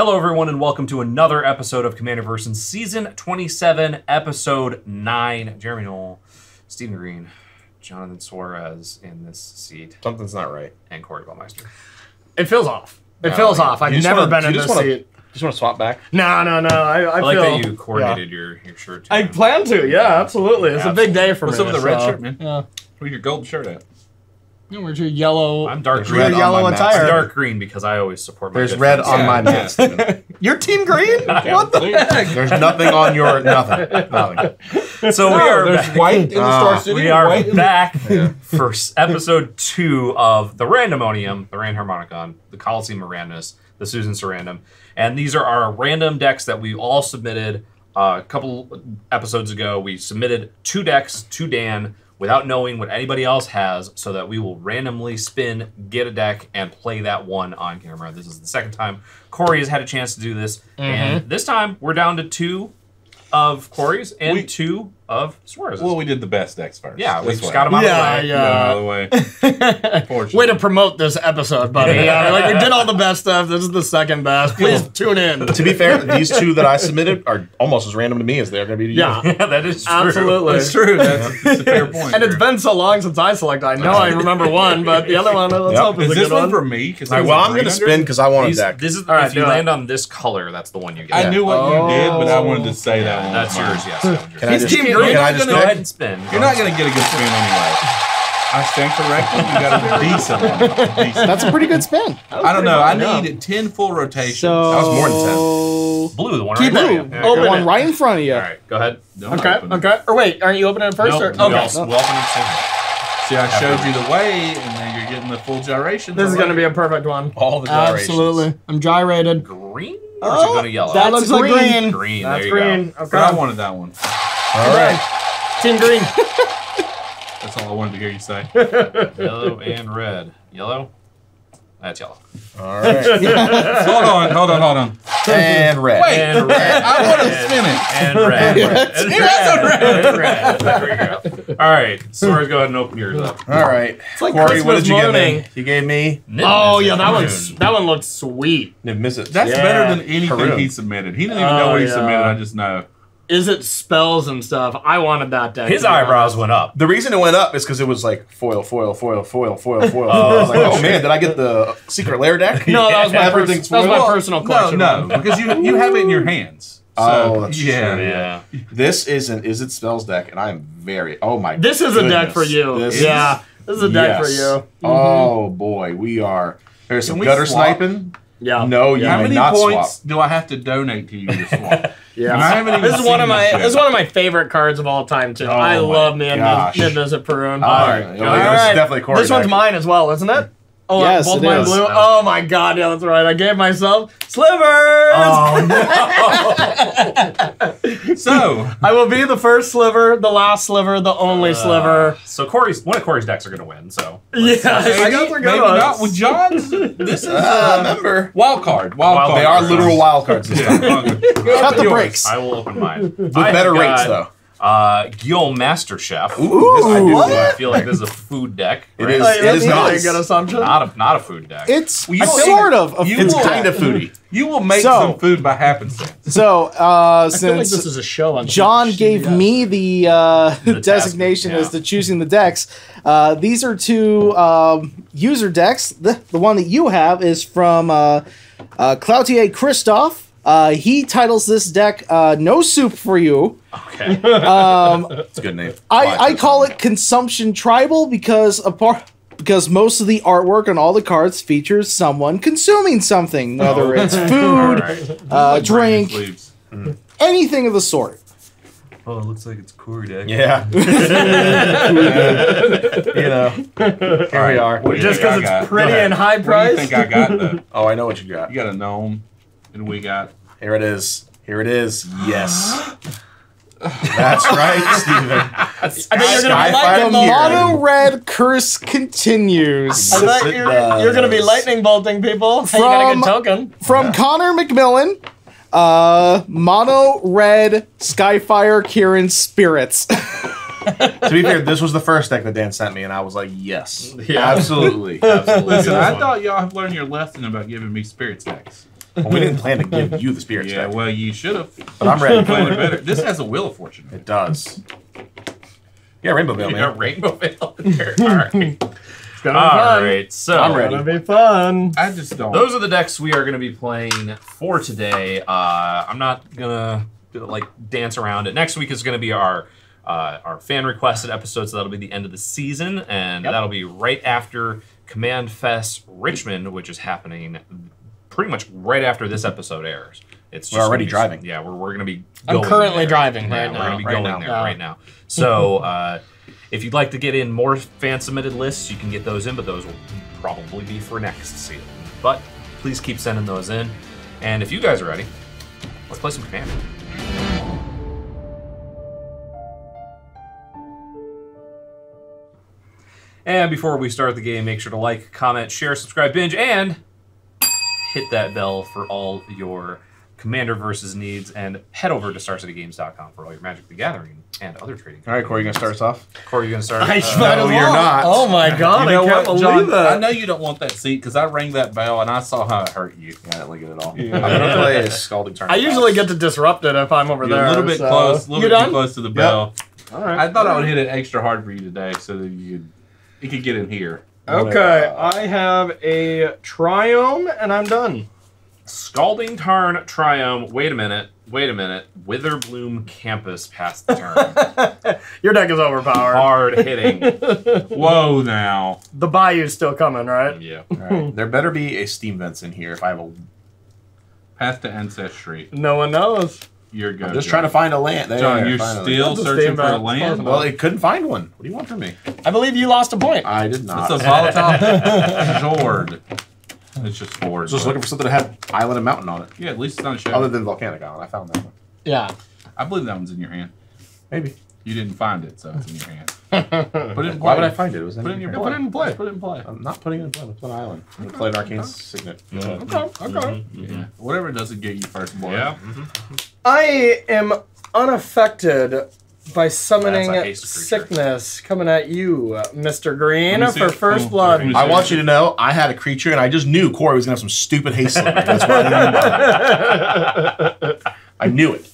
Hello everyone and welcome to another episode of Commander Versus, Season 27, Episode 9. Jeremy Noel, Stephen Green, Jonathan Suarez in this seat. Something's not right. And Corey Baumeister. It feels off. It feels off. I've never been in this seat. Just want to swap back? No. I like feel, that you coordinated your shirt. Too. I plan to, absolutely. It's a big day for me. What's up with the red shirt, man? Yeah. Where's your gold shirt at? No, where's your yellow? I'm dark green. Red yellow attire. I'm dark green because I always support my. There's red on my mask. Your team green? What the heck? There's nothing on your nothing. So we are there's back. White in the Star City. We are white back for episode 2 of the Randomonium, the Rand Harmonicon, the Colosseum of Randomness, the Susan Sarandon, and these are our random decks that we all submitted a couple episodes ago. We submitted 2 decks to Dan without knowing what anybody else has, so that we will randomly spin, get a deck, and play that one on camera. This is the second time Corey has had a chance to do this, and this time we're down to 2 of Corey's and 2 of Suarez's. Well, we did the best decks first. Yeah, we just got them out of the way. Way to promote this episode, buddy. Like, we did all the best stuff. This is the second best. Please tune in. To be fair, these 2 that I submitted are almost as random to me as they are going to be to you. Yeah, that is true. Absolutely. That's true. That's a fair point. And it's been so long since I selected. I know I remember one, but the other one, let's hope it's a good one. Is this one for me? Well, I'm going to spin because I want a deck. If you land on this color, that's the one you get. I knew what you did, but I wanted to say that one. That's yours, yes. He's team green. You're not gonna go ahead and spin. You're not gonna get a good spin anyway. I stand corrected. You got a decent one. That's a pretty good spin. I don't know. I need 10 full rotations. So, that was more than 10. Blue, the one right in front of you. Open one right in front of you. All right, go ahead. Okay. Or wait, aren't you opening it first? Nope. Okay. We'll open it second. See, I showed you the way, and then you're getting the full gyration. This is gonna be a perfect one. All the gyrations. Absolutely. I'm gyrated. Green? Or is it gonna yellow? That looks like green. Green, there you go. That's green. Okay. I wanted that one. All right. Team green. That's all I wanted to hear you say. Yellow and red. Yellow? That's yellow. All right. hold on. And red. Wait. And red. I want to spin it. And red. And red. There we go. All right. Suarez, go ahead and open yours up. All right. It's like Corey, what did you give me? You gave me Niv-Mizzet. Oh, yeah. That one looks sweet. Niv-Mizzet. That's better than anything he submitted. He didn't even know what he submitted. I just know. Is it spells and stuff? I wanted that deck. His eyebrows went up. The reason it went up is because it was like foil. I was like, oh man, did I get the secret lair deck? No, that was my personal collection. No, because you have it in your hands. So, oh, that's true. Yeah. This is an Is It Spells deck, and I am very This is a deck for you. This is a deck for you. Oh boy, we are. There's some gutter sniping. Yeah. No, you may not swap. How many points do I have to donate to you to swap? This is one of my favorite cards of all time too. Oh, I love Niv-Mizzet Parun. Definitely Corey. This one's mine as well, isn't it? Oh, yes, both mine blue. Oh my god, yeah, that's right. I gave myself slivers. Oh, no. So I will be the first sliver, the last sliver, the only sliver. So one of Corey's decks are gonna win. So I guess we're going not with John's. This is remember wild card. Wild card. They are literal wild cards. Cut the brakes. I will open mine. With better rates though. Gyome Master Chef. Ooh, I feel like this is a food deck. Right? It is not a good assumption. Not a food deck. It's kind of foodie. You will make some food by happenstance. So since I feel like this is a show, John gave me the designation as to choosing the decks. These are 2 user decks. The one that you have is from Cloutier Christophe. He titles this deck No Soup For You. Okay. That's a good name. I call it Consumption Tribal because most of the artwork on all the cards features someone consuming something, whether it's food, drink, anything of the sort. Oh, it looks like it's Corey deck. Yeah. You know. Here we are. Just because it's pretty and high priced. I think I got that. Oh, I know what you got. You got a gnome. And we got... Here it is. Here it is. Yes. That's right, Stephen. I think you're going to be lightning bolt. The mono red curse continues. I thought you're going to be lightning bolting people. Hey, you got a good token. From Connor McMillan, mono red Skyfire Kirin Spirits. To be fair, this was the first deck that Dan sent me, and I was like, yes. Yeah. Absolutely. Listen, I thought y'all have learned your lesson about giving me spirits decks. Well, we didn't plan to give you the spirit stack. Yeah, well, you should have. But I'm ready to play it better. This has a Wheel of Fortune. It does. Yeah, Rainbow Veil, man. Yeah, Rainbow Veil. All right. It's gonna be fun. All right, so I'm ready. It's gonna be fun. I just don't. Those are the decks we are gonna be playing for today. I'm not gonna like dance around it. Next week is gonna be our fan requested episode, so that'll be the end of the season, and yep. That'll be right after Command Fest Richmond, which is happening pretty much right after this episode airs. It's we're already driving. Yeah, we're gonna be. Going I'm currently there driving right now. We're gonna be going there right now. So. If you'd like to get in more fan-submitted lists, you can get those in, but those will probably be for next season. But please keep sending those in. And if you guys are ready, let's play some Commander. And before we start the game, make sure to like, comment, share, subscribe, binge, and hit that bell for all your Commander Versus needs, and head over to StarCityGames.com for all your Magic: The Gathering and other trading. All right, Corey, you gonna start us off? Corey, you gonna start? No, you're not. Oh my God, you know I can't believe that. I know you don't want that seat because I rang that bell and I saw how it hurt you. Yeah, I didn't like it at all. Yeah. I'm gonna play a scalding turn. I usually get to disrupt it if I'm over there. A little bit close, a little bit too close to the bell. Yep. All right. I thought I would hit it extra hard for you today so that it could get in here. Okay, I have a Triome and I'm done. Scalding Tarn, Triome, wait a minute, Witherbloom Campus passed the turn. Your deck is overpowered. Hard hitting. Whoa now. The Bayou's still coming, right? Yeah. Right. There better be a Steam Vents in here if I have a... Path to Ancestry. No one knows. You're good. I'm just trying to find a land. John, you're still searching for a land? Well, I couldn't find one. What do you want from me? I believe you lost a point. I did not. It's a volatile sword. It's just forward. Just looking for something that had island and mountain on it. Yeah, at least it's not a shadow. Other than volcanic island, I found that one. Yeah, I believe that one's in your hand. Maybe you didn't find it, so it's in your hand. Put it in play. Why would I find it? It was in your hand. Put it in play. Put it in play. I'm not putting it in play. It's an island. I'm gonna play an arcane signet. Yeah. Okay. Yeah. Whatever doesn't get you first blood. Yeah. I am unaffected by summoning sickness coming at you, Mr. Green, for first blood. I want you to know I had a creature, and I just knew Corey was going to have some stupid haste. That's what I knew. I knew it.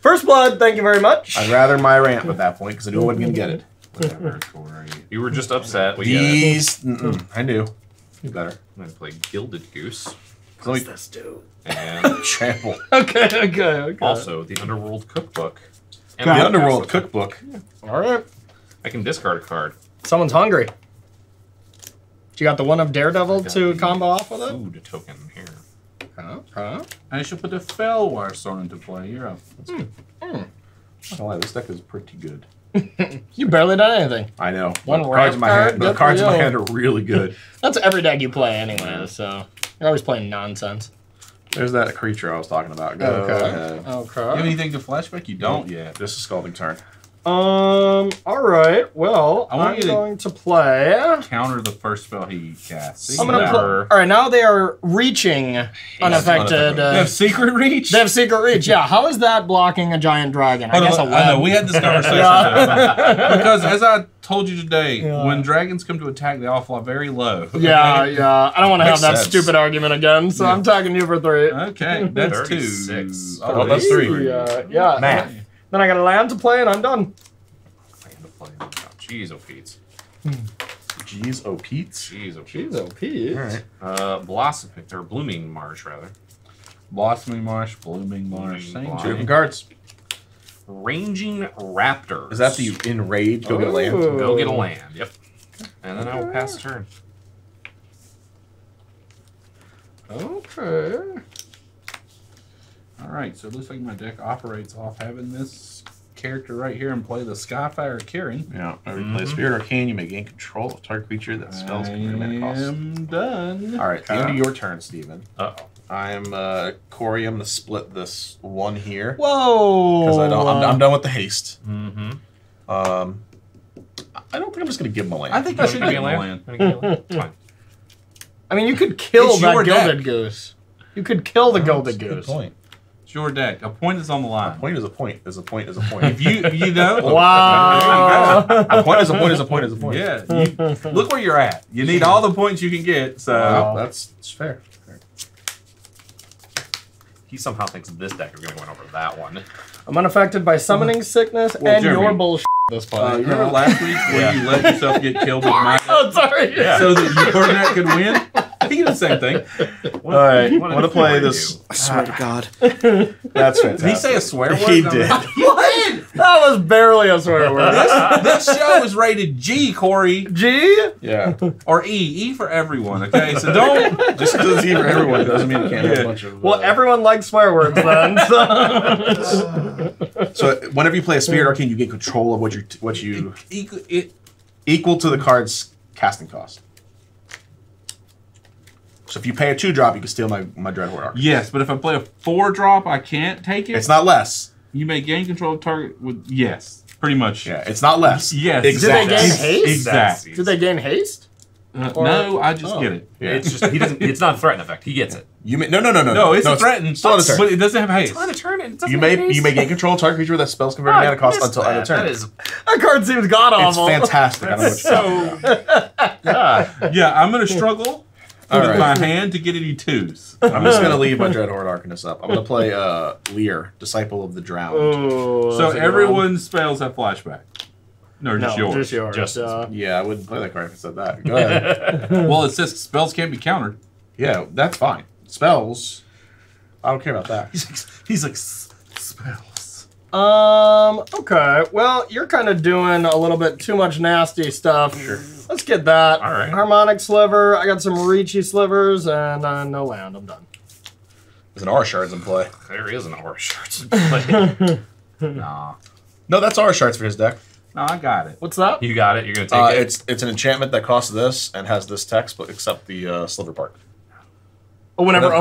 First blood, thank you very much. I'd rather my ramp at that point, because I knew I wasn't going to get it. Whatever, Corey. You were just upset. These... I knew. You better. I'm going to play Gilded Goose. What's this do? And Trample. Okay. Also, the Underworld Cookbook. And the Underworld Cookbook. Yeah. All right. I can discard a card. Someone's hungry. You got the one of Daredevil to combo off with it? Food token here. Huh? I should put the Felwar Sword into play. You're up. That's good. I don't lie, this deck is pretty good. You barely done anything. I know. One card in my hand, but the cards in my hand are really good. That's every deck you play anyway, so you're always playing nonsense. There's that creature I was talking about. Go ahead. Okay. You have anything to flashback? You don't? Yeah, this is Scalding Turn. All right. Well, I'm going to play... Counter the first spell he casts. I'm going to play... All right, now they are reaching unaffected. They have Secret Reach? They have Secret Reach, yeah. How is that blocking a giant dragon? I guess a web. I know, we had this conversation. Because as I told you today, when dragons come to attack, they all fly very low. Yeah. I don't want to have that stupid argument again, so I'm talking you for three. Okay, that's 2. Oh, that's 3. Yeah. Matt. Then I got a land to play, and I'm done. Land to play. Jeez, O'Peats. Jeez, O'Peats? Jeez, O'Peats. All right. Blossoming, or Blooming Marsh, rather. Blossoming Marsh, Blooming Marsh. Same two cards. Ranging Raptors. Is that the enrage? Go get a land. Go get a land. Yep. And then I will pass the turn. Okay. All right. So it looks like my deck operates off having this character right here and play the Skyfire Kirin. Yeah. Every play Spirit Arcane, you may gain control of target creature that spells can cost. I am done. All right. End of your turn, Stephen. I'm Corey. I'm gonna split this one here. Whoa! Because I'm done with the haste. I don't think I'm just gonna give him a land. I think I should give him a land. Fine. I mean, you could kill that Gilded Goose. You could kill the Gilded Goose. Point. It's your deck. A point is on the line. A point is a point. Is a point. Is a point. If you know. Wow. A point is a point. Is a point. Is a point. Yeah. Look where you're at. You need all the points you can get. So that's fair. He somehow thinks this deck is going to win over that one. I'm unaffected by summoning sickness and Jeremy, your bullshit. This part. Remember last week when you let yourself get killed with my so that your net could win? He did the same thing. All right, want to play this? I swear to God, that's fantastic. Did he say a swear word? He did. What? That was barely a swear word. This show is rated G, Corey. G? Yeah. Or E. E for everyone. Okay, so don't just because E for everyone doesn't mean you can't have a bunch of. Well, everyone likes swear words then. So. So whenever you play a Spirit Arcane, you get control of what you equal to the card's casting cost. So if you pay a 2-drop, you can steal my Dreadhorde Arc. Yes, but if I play a 4-drop, I can't take it? It's not less. You may gain control of target with... Yes, pretty much. Yeah, it's not less. Yes. Exactly. Do they gain haste? Exactly. Do they gain haste? No, I just get it. Yeah. It's just he doesn't. It's not a threaten effect. He gets it. You may, no, it's a threaten. It's on a turn. But it doesn't have haste. It's on a turn. It doesn't have haste. You may gain control of target creature with that spell's converted mana cost until end of turn. That card seems god awful. It's fantastic. I don't know what you're talking about. Yeah, I'm gonna struggle. With my hand to get any 2s. I'm just going to leave my Dreadhorde Arcanist up. I'm going to play Lear, Disciple of the Drowned. Oh, so everyone's spells have flashback. No, just yours. Just yours. Yeah, I wouldn't play that card if I said that. Go ahead. Well, it says spells can't be countered. Yeah, that's fine. Spells, I don't care about that. He's like spells. Okay. Well, you're kind of doing a little bit too much nasty stuff. Sure. Let's get that. All right. Harmonic Sliver. I got some Ricci Slivers and no land. I'm done. There's an Aura Shards in play. There is an Aura Shards in play. Nah. No, that's Aura Shards for his deck. No, I got it. What's that? You got it. You're going to take it. It's an enchantment that costs this and has this text, but except the Sliver part. Oh, whenever a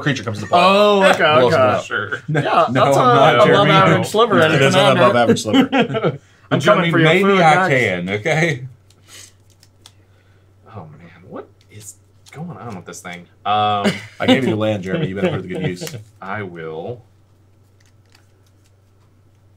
creature comes to play. Oh, okay, okay. Sure. No, that's an above-average Sliver. It is an above-average Sliver. I'm coming for your food. Maybe I can, okay? Going on with this thing. I gave you the land, Jeremy. You better put it to good use. I will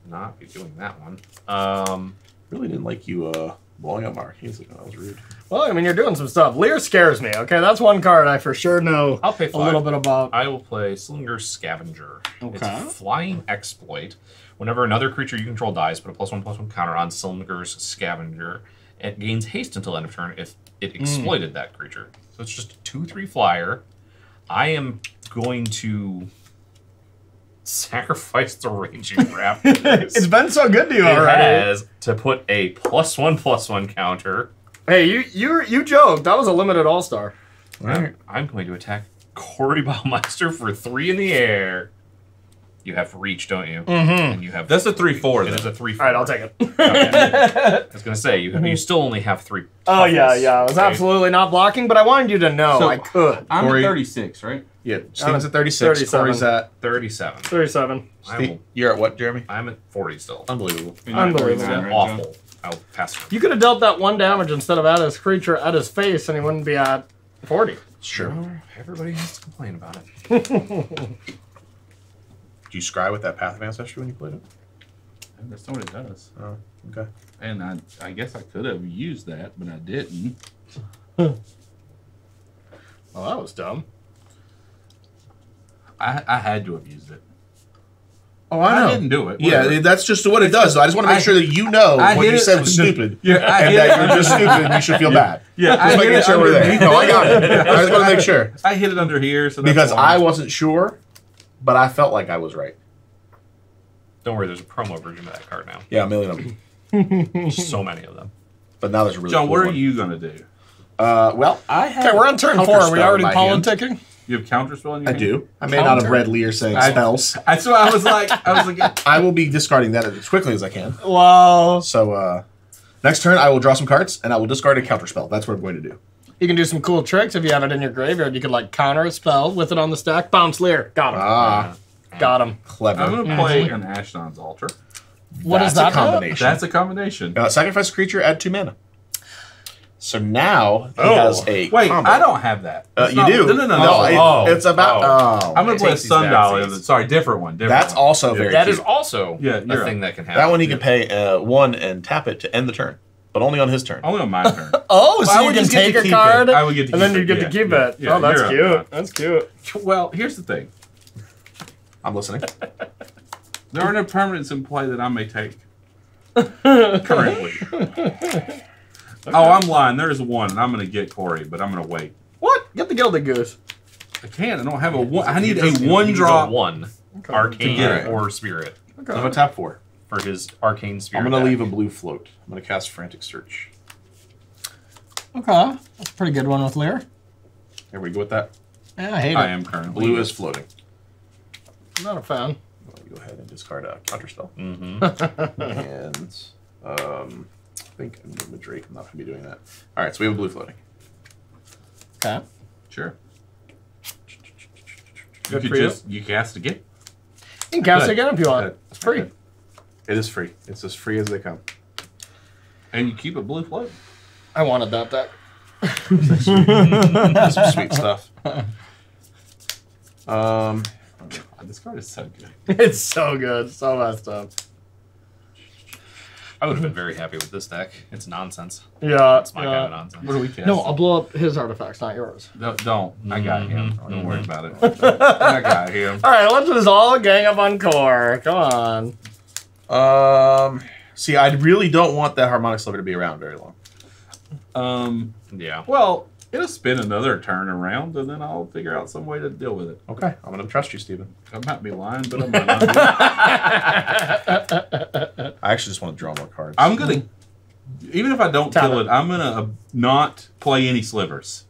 not be doing that one. Really didn't like you blowing up my arcane. That was rude. Well, I mean, you're doing some stuff. Lear scares me. Okay, that's one card I for sure know a little bit about. I will play Slinger Scavenger. Okay. It's a flying exploit. Whenever another creature you control dies, put a +1/+1 counter on Slinger's Scavenger. It gains haste until end of turn if it exploited that creature. So it's just a 2/3 flyer. I am going to sacrifice the Raging Raptors. It's been so good to you already. It has to put a +1/+1 counter. Hey, you joked. That was a limited all-star. Right. I'm going to attack Corey Baumeister for 3 in the air. You have reach, don't you? Mm-hmm. And you have that's a 3/4. It is a 3/4. All right, I'll take it. Okay. I was gonna say you still only have 3. Oh yeah. I was absolutely not blocking, but I wanted you to know so I could. I'm at 36, right? Yeah. Steve's at 36. 37. Corey's at 37. 37. You're at what, Jeremy? I'm at 40 still. Unbelievable. Unbelievable. Awful. I'll pass. You could have dealt that 1 damage instead of at his creature at his face, and he wouldn't be at 40. Sure. Everybody has to complain about it. Do you scry with that Path of Ancestry when you played it? That's not what it does. Oh, okay. And I guess I could have used that, but I didn't. Well, that was dumb. I had to have used it. Oh, I know. I didn't do it. Whatever. Yeah, that's just what it does. So I just want to make sure that you know what you said was stupid. Yeah, and that you're just stupid and you should feel bad. Yeah, just making sure we're there. No, I got it. I just want to make sure. I hit it under here. So that's because I wasn't sure. But I felt like I was right. Don't worry, there's a promo version of that card now. Yeah, a million of them. So many of them. But now there's a really John, cool what are one. You going to do? Well, I have... Okay, we're on turn 4. Are we already politicking? You have counterspell in your hand? I do. I may not have read Lear saying spells. That's so I was like... I will be discarding that as quickly as I can. Wow. So, next turn, I will draw some cards, and I will discard a counterspell. That's what I'm going to do. You can do some cool tricks if you have it in your graveyard. You could like counter a spell with it on the stack. Bounce Lear. Got him. Ah, got him. Clever. I'm going to play an Ashnon's Altar. What is that? That's a combination. Sacrifice a creature, add 2 mana. So now he has a combo. I don't have that. You do. No. It's about... I'm going to play a Sundial. Sorry, different one. That's also very That is also a thing that can happen. That one he can pay 1 and tap it to end the turn. But only on his turn. Only on my turn. Oh, so you can take a card, I would get to keep it. And then you get to keep it. Oh, that's cute. That's cute. Well, here's the thing. I'm listening. There are no permanents in play that I may take. Currently. Okay. Oh, I'm lying. There's one, and I'm going to get Corey, but I'm going to wait. What? Get the Gilded Goose. I can't. I don't have a one. I need a one-drop one arcane or spirit. Okay. I'm a top four for his arcane spirit. I'm going to leave a blue float. I'm going to cast Frantic Search. Okay. That's a pretty good one with Lear. Here we go with that. Yeah, I hate it. I am currently. Blue is floating. I'm not a fan. I'll go ahead and discard a counterspell. And I think I'm going to Drake. I'm not going to be doing that. All right, so we have a blue floating. Okay. Sure. Good for you. You cast again. You can cast again if you want. It's free. It is free. It's as free as they come. And you keep a blue float. I wanted that deck. That's some sweet stuff. God, this card is so good. It's so good. So messed up. I would have been very happy with this deck. It's nonsense. Yeah. It's my kind of nonsense. What do we cast? No, I'll blow up his artifacts, not yours. No, don't. I got him. Don't worry about it. I got him. All right, let's just all gang up on Core. Come on. See, I really don't want that Harmonic Sliver to be around very long. Yeah. Well, it'll spin another turn around, and then I'll figure out some way to deal with it. Okay. I'm going to trust you, Stephen. I might be lying, but I might not be. I actually just want to draw more cards. I'm going to, even if I don't kill it, I'm going to not play any slivers.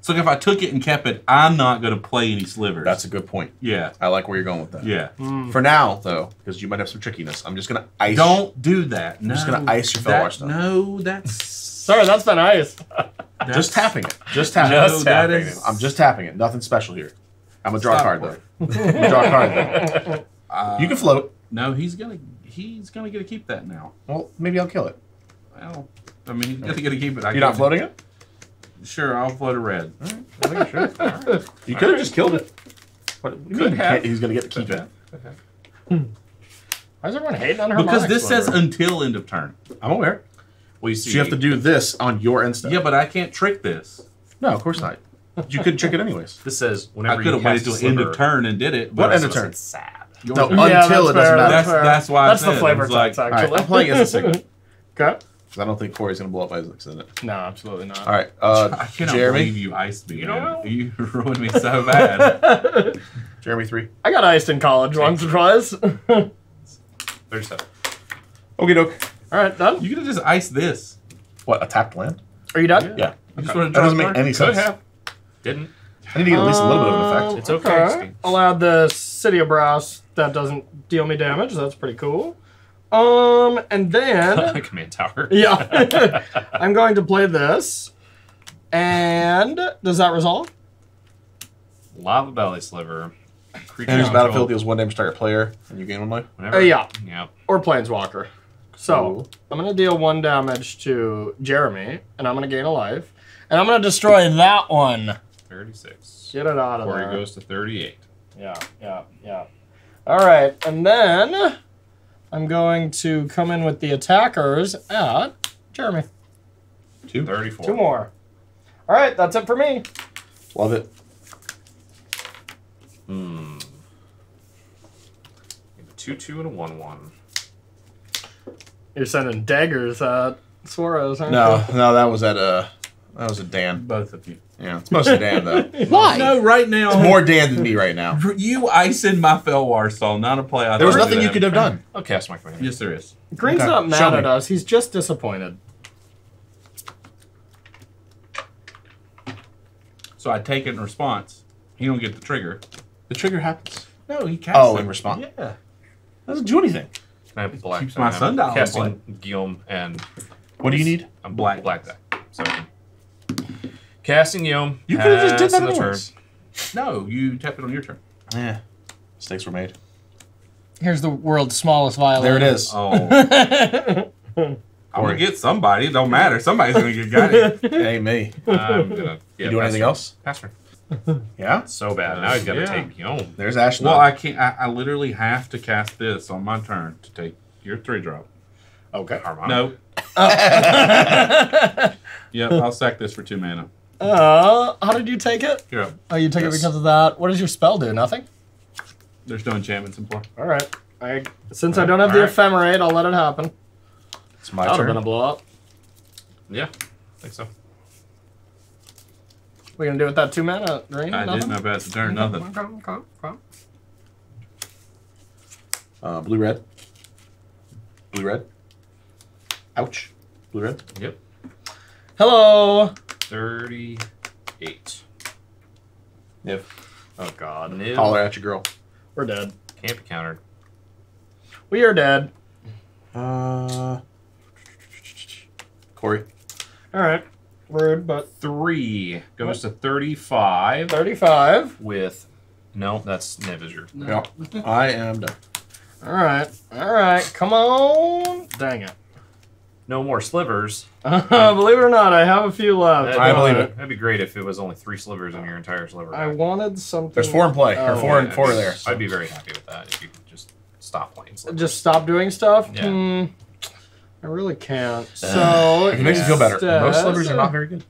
So if I took it and kept it, I'm not going to play any slivers. That's a good point. Yeah. I like where you're going with that. Yeah. Mm. For now, though, because you might have some trickiness, I'm just going to ice. Don't do that. No, I'm just going to ice your fellow watchdog. No, that's... Sorry, that's not ice. That's, just tapping it. Just tapping it. I'm just tapping it. Nothing special here. I'm gonna draw a card though. Draw a card though. You can float. No, he's gonna get to keep that now. Well, maybe I'll kill it. Well, I mean, he's definitely gonna keep it. You're not floating it? Sure, I'll float a red. All right. I think sure. All right. You could have just killed it. What, could have. He's gonna get to keep it. Okay. Why is everyone hating on her? Because this says until end of turn. I'm aware. Well, you see, so you have to do this on your instance. Yeah, but I can't trick this. No, of course not. You couldn't trick it anyways. This says whenever I could have waited till end of turn and did it. But what end of turn? It's sad. No, until it doesn't matter. That's why. That's the flavor text, actually. I'm playing as a signal. Okay. Because I don't think Corey's gonna blow up Isaac's in it. No, absolutely not. All right, I cannot believe you iced me. You know you ruined me so bad. Jeremy 3. I got iced in college once or twice. 37. Okie doke. All right, done. You could have just iced this. What, a tapped land? Are you done? Yeah. You just that doesn't make any sense. Could have. Didn't. I need to get at least a little bit of an effect. It's okay. I'll add the City of Brass. That doesn't deal me damage. That's pretty cool. And then... Command Tower. Yeah. I'm going to play this. And does that resolve? Lava Belly Sliver. Creature enters battlefield, deals one damage to target player, and you gain one life? Whatever. Yeah. Yep. Or Planeswalker. So, I'm going to deal one damage to Jeremy, and I'm going to gain a life. And I'm going to destroy that one. 36. Get it out of there. Or it goes to 38. Yeah. All right, and then I'm going to come in with the attackers at Jeremy. 234. Two more. All right, that's it for me. Love it. Hmm. 2-2 and a 1-1. You're sending daggers at Suarez, aren't you? No, that was a Dan. Both of you. Yeah, it's mostly Dan though. Why? No, right now. It's more Dan than me right now. You icing my Felwar Sol, not a play. There was nothing you could have done. I'll cast my command. Yes, there is. Green's not mad at us. He's just disappointed. So I take it in response. He don't get the trigger. The trigger happens. No, he casts. Oh, in response. Yeah. Doesn't do anything. I have black. Keeps my sundial. Casting Gyome and what do you need? I'm black. So casting Gyome. You could have just did that on the turn. No, you tap it on your turn. Yeah, mistakes were made. Here's the world's smallest violin. There it is. Oh, I'm gonna get somebody. It don't matter. Somebody's gonna get got it. Ain't me. I'm gonna. Yeah, you do anything else? Pass turn. Yeah, so bad. Now he's got to take Gyome. There's Ashley. Well, I can't. I literally have to cast this on my turn to take your 3-drop. Okay. Harmonic. No. Yep, I'll sack this for 2 mana. How did you take it? Yeah. Oh, you took it because of that. What does your spell do? Nothing? There's no enchantments in play. All right. Since I don't have the ephemerate, I'll let it happen. It's my turn. That would have been a blow up. Yeah, I think so. What are you going to do with that 2 mana? Green? Nothing? I did my best to turn. Nothing. Blue-red. Blue-red. Ouch. Blue-red. Yep. Hello. 38. Nip. Oh, God. Nip. Holler at your girl. We're dead. Can't be countered. We are dead. Corey. All right. Rude, but 3 goes to 35. 35. With... No, that's Niv-Mizzet. No. Yeah. I am done. All right. All right. Come on. Dang it. No more slivers. Believe it or not, I have a few left. I believe it. That'd be great if it was only 3 slivers in your entire sliver. I wanted something. There's 4 in play. Oh, or 4 and 4 there. I'd be very happy with that if you could just stop playing slivers. Just stop doing stuff? Yeah. I really can't. So it makes you feel better. Most slivers are not very good.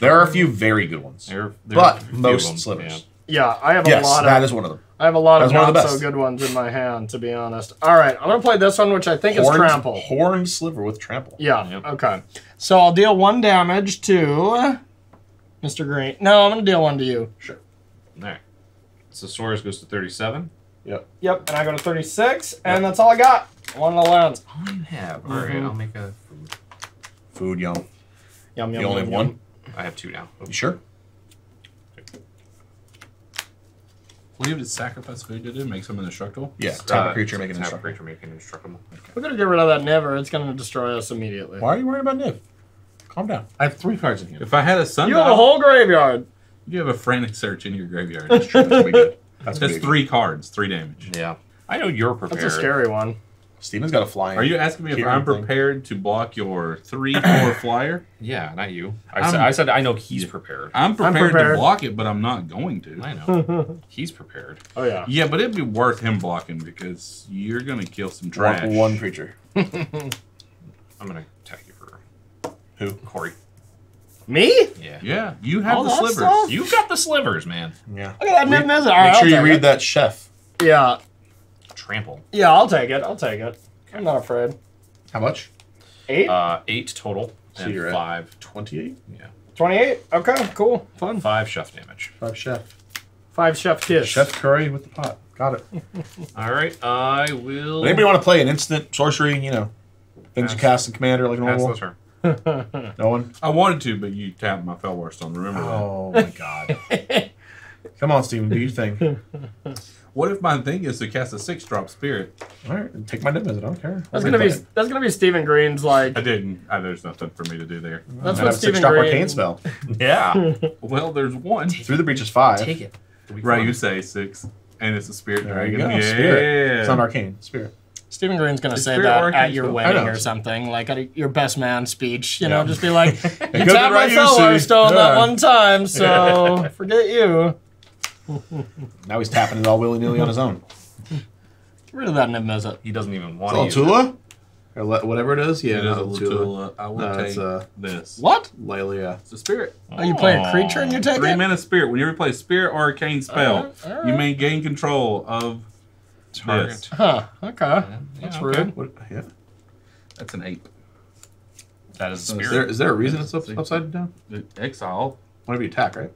There are a few very good ones. But most slivers. Yeah, I have a lot of... Yes, that is one of them. I have a lot of not so good ones in my hand, to be honest. All right, I'm going to play this one, which I think is Trample. Horned Sliver with Trample. Yeah, yep. Okay. So I'll deal 1 damage to Mr. Green. No, I'm going to deal 1 to you. Sure. All right. So Suarez goes to 37. Yep. Yep, and I go to 36, and that's all I got. 1 allowance. All you have. All right, I'll make a food. Food, yum. Yum, yum, you only have 1? I have 2 now. You sure? Will you have to sacrifice food to do? Make them indestructible? Yeah, tap a creature, make it indestructible. Okay. We're going to get rid of that Niv or it's going to destroy us immediately. Why are you worried about Niv? Calm down. I have 3 cards in here. If I had a sundial... You have a whole graveyard. You have a frantic search in your graveyard. That's true. That's good. That's 3 cards, 3 damage. Yeah. I know you're prepared. That's a scary one. Steven's got a flyer. Are you asking me if I'm prepared to block your 3/4 flyer? Yeah, not you. I said I know he's prepared. I'm prepared to block it, but I'm not going to. I know. He's prepared. Oh, yeah. Yeah, but it'd be worth him blocking because you're going to kill some trash. One creature. I'm going to attack you for... Who? Corey. Me? Yeah. Yeah. You have the slivers. Stuff? You've got the slivers, man. Yeah. Look at that Niv-Mizzet. Make sure you read that chef. Yeah. Trample. Yeah, I'll take it. I'll take it. I'm not afraid. How much? 8? 8 total. So you're 5. 28? Yeah. 28? Okay, cool. Fun. 5 chef damage. 5 chef. 5 chef kiss. Chef curry with the pot. Got it. All right, I will... Anybody want to play an instant sorcery, you know, things you cast in Commander like normal? Pass the turn. No one? I wanted to, but you tapped my Felwar Stone. Remember that? Oh, my God. Come on, Steven. Do your thing. What if my thing is to cast a 6-drop spirit? All right, take my Niv-Mizzet. I don't care. That's gonna be Stephen Green's like. I didn't. There's nothing for me to do there. That's what Stephen Green. 6-drop arcane spell. Yeah. Well, there's 1. Through the breach is 5. Take it. Right, you say 6, and it's a spirit dragon. Yeah. Spirit. It's not arcane. Spirit. Stephen Green's gonna say that at your wedding or something, like at your best man speech. You know, just be like, you tapped my Felwar Stone that one time, so forget you. Now he's tapping it all willy-nilly on his own. Get rid of that Niv-Mizzet. He doesn't even want to use it. Or whatever it is? Yeah, it is Altula. I will take this. What? Lelia. It's a spirit. Oh, you play a creature and you take it? 3-mana spirit. Whenever you play a spirit or arcane spell, you may gain control of target. Huh, okay. Yeah, that's rude. What, that's an ape. That is a spirit. Is there a reason it's upside down? Exile. Whenever you attack, right?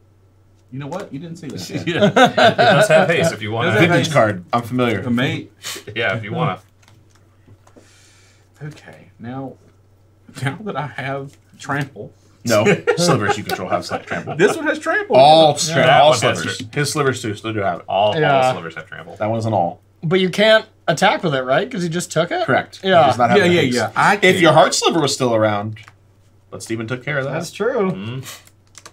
You know what? You didn't see this. It does have haste if you want to. Vintage card. I'm familiar. A mate. Yeah, if you want to. Okay. Now that I have trample. No. Slivers you control have trample. This one has trample. All slivers. His slivers too, so they do have it. All slivers have trample. That one's an all. But you can't attack with it, right? Because you just took it? Correct. Yeah. It does not have haste. If your heart sliver was still around, but Steven took care of that. That's true. Mm-hmm.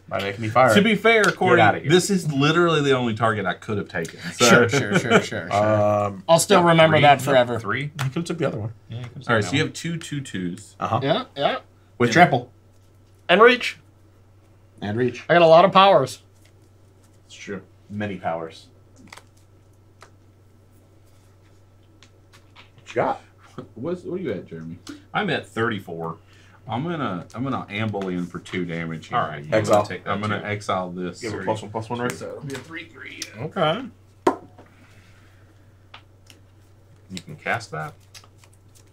By making me fire. To be fair, Corey, this is literally the only target I could have taken. So. Sure. I'll still remember that forever. 3? You could have took the other one. Yeah, all right, so you have 2/2s. Uh-huh. Yeah. With trample. And reach. I got a lot of powers. It's true. Many powers. What you got? What are you at, Jeremy? I'm at 34. I'm gonna amble in for 2 damage here. All right, exile. I'm gonna exile this. Give it +1/+1, right? So it'll be a 3/3. Yeah. Okay. You can cast that.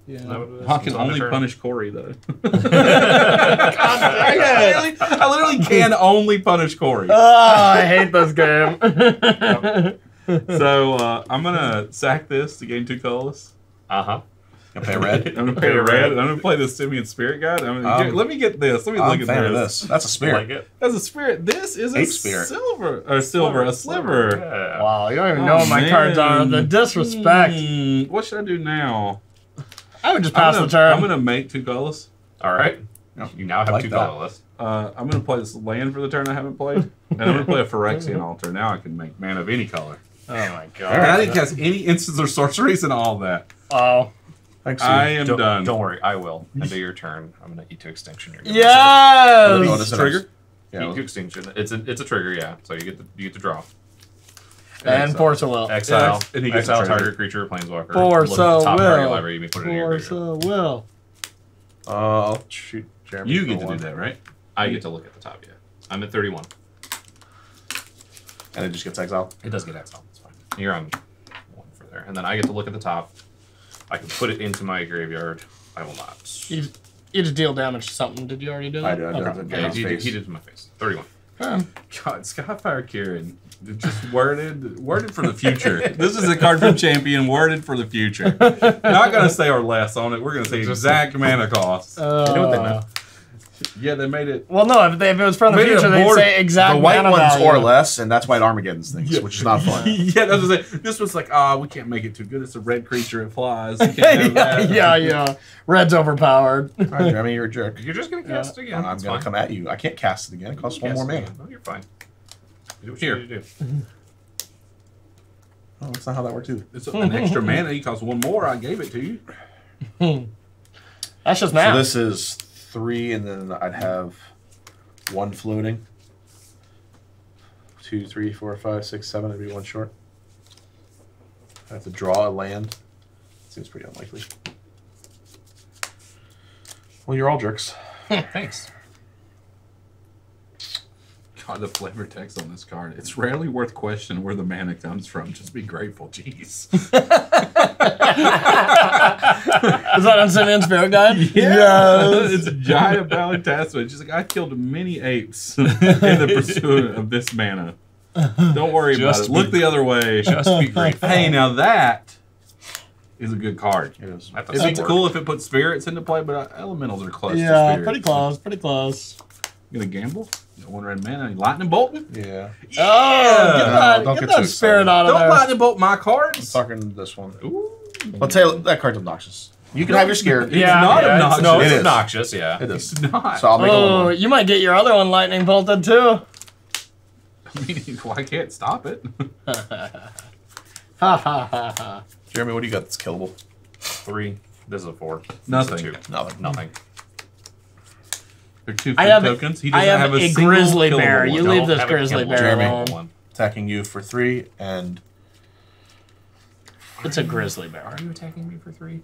Yeah. No, I can only punish Corey though. I literally can only punish Corey. Oh, I hate this game. So I'm gonna sack this to gain 2 colorless. Uh huh. Gonna pay red. I'm gonna pay a red. And I'm gonna play the Simeon Spirit Guide. I'm gonna, let me get this. Let me look at this. That's a spirit. Like that's a spirit. This is a spirit. A sliver. Yeah. Wow, you don't even know what my cards are. The disrespect. What should I do now? I would just pass the turn. I'm gonna make 2 colorless. All right. No, you now have like 2 colorless. I'm gonna play this land for the turn I haven't played, and I'm gonna play a Phyrexian Altar. Now I can make mana of any color. Oh my god! I didn't cast any instants or sorceries and all that. Oh. Actually, I am done. Don't worry, I will. End of your turn, I'm going to eat to extinction. Yes! Trigger? Yeah, eat to extinction. It's a trigger, yeah. So you get to draw. And force a will. Exile. And he gets exile target creature or planeswalker. Force a will. Force a will. Oh, shoot. Jeremy, you get to do that, right? I get to look at the top, yeah. I'm at 31. And it just gets exiled? It does get exiled. It's fine. You're on 1 for there. And then I get to look at the top. I can put it into my graveyard. I will not. You just deal damage to something. Did you already do that? I did. He did to my face. 31. God, Skyfire Kirin. Just worded for the future. This is a card from Champion, worded for the future. Not going to say our less on it. We're going to say exact mana cost. You know what they meant. Yeah, they made it. Well, no, if it was from the future, they'd say exact mana value. The white ones or less, and that's why it Armageddon's things, which is not fun. Yeah, that's what I'm saying. This was like, we can't make it too good. It's a red creature. It flies. You can't have that. Yeah. Red's overpowered. All right, Jeremy, you're a jerk. You're just going to cast it again. I'm going to come at you. I can't cast it again. It costs 1 more mana. No, you're fine. Do what you need to do. Oh, that's not how that works, either. It's an extra mana. It costs 1 more. I gave it to you. That's just now. So this is... 3, and then I'd have 1 floating. 2, 3, 4, 5, 6, 7. I'd be 1 short. I have to draw a land. Seems pretty unlikely. Well, you're all jerks. Thanks. God, the flavor text on this card. It's rarely worth questioning where the mana comes from. Just be grateful. Jeez. Is that on Simeon's Spirit Guide? Yeah. It's a giant Balatasso. She's like, I killed many apes in the pursuit of this mana. Don't worry about it. Look the other way. Just be grateful. Hey, now that is a good card. It is. It'd be cool if it put spirits into play, but elementals are close to spirits. Yeah, pretty close. Pretty close. You gonna gamble? You got 1 red mana. Lightning bolt? Yeah. Oh, get that spirit out of there. Don't lightning bolt my cards. I'm talking this one. Ooh. I'll tell you, that card's obnoxious. You can have your scared. It's not obnoxious. No, it's obnoxious, yeah. It is. It's not. So I'll make a you might get your other one lightning bolted too. I mean, I can't stop it. Jeremy, what do you got that's killable? 3. This is a 4. Nothing. This is a 2. Nothing. Nothing. There are 2 tokens. He doesn't have a grizzly bear. You leave this grizzly bear alone. Jeremy, attacking you for 3 and... It's a grizzly bear. Are you attacking me for 3?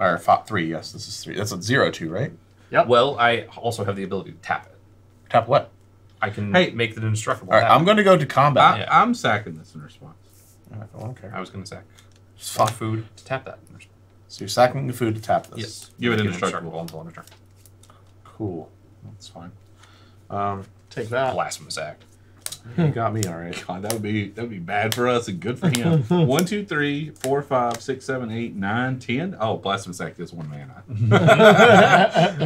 Or 3, yes. This is 3. That's a 0/2, right? Yep. Well, I also have the ability to tap it. Tap what? I can make it indestructible. All right, I'm going to go to combat. I'm sacking this in response. I don't care. I was going to sack. Sack food to tap that. So you're sacking the food to tap this. Yes. Give it indestructible until end of turn. Cool. That's fine. Take that. Blasphemous act. You got me all right. God, that would be bad for us and good for him. 1, 2, 3, 4, 5, 6, 7, 8, 9, 10. Oh, blasphemous act is 1 mana.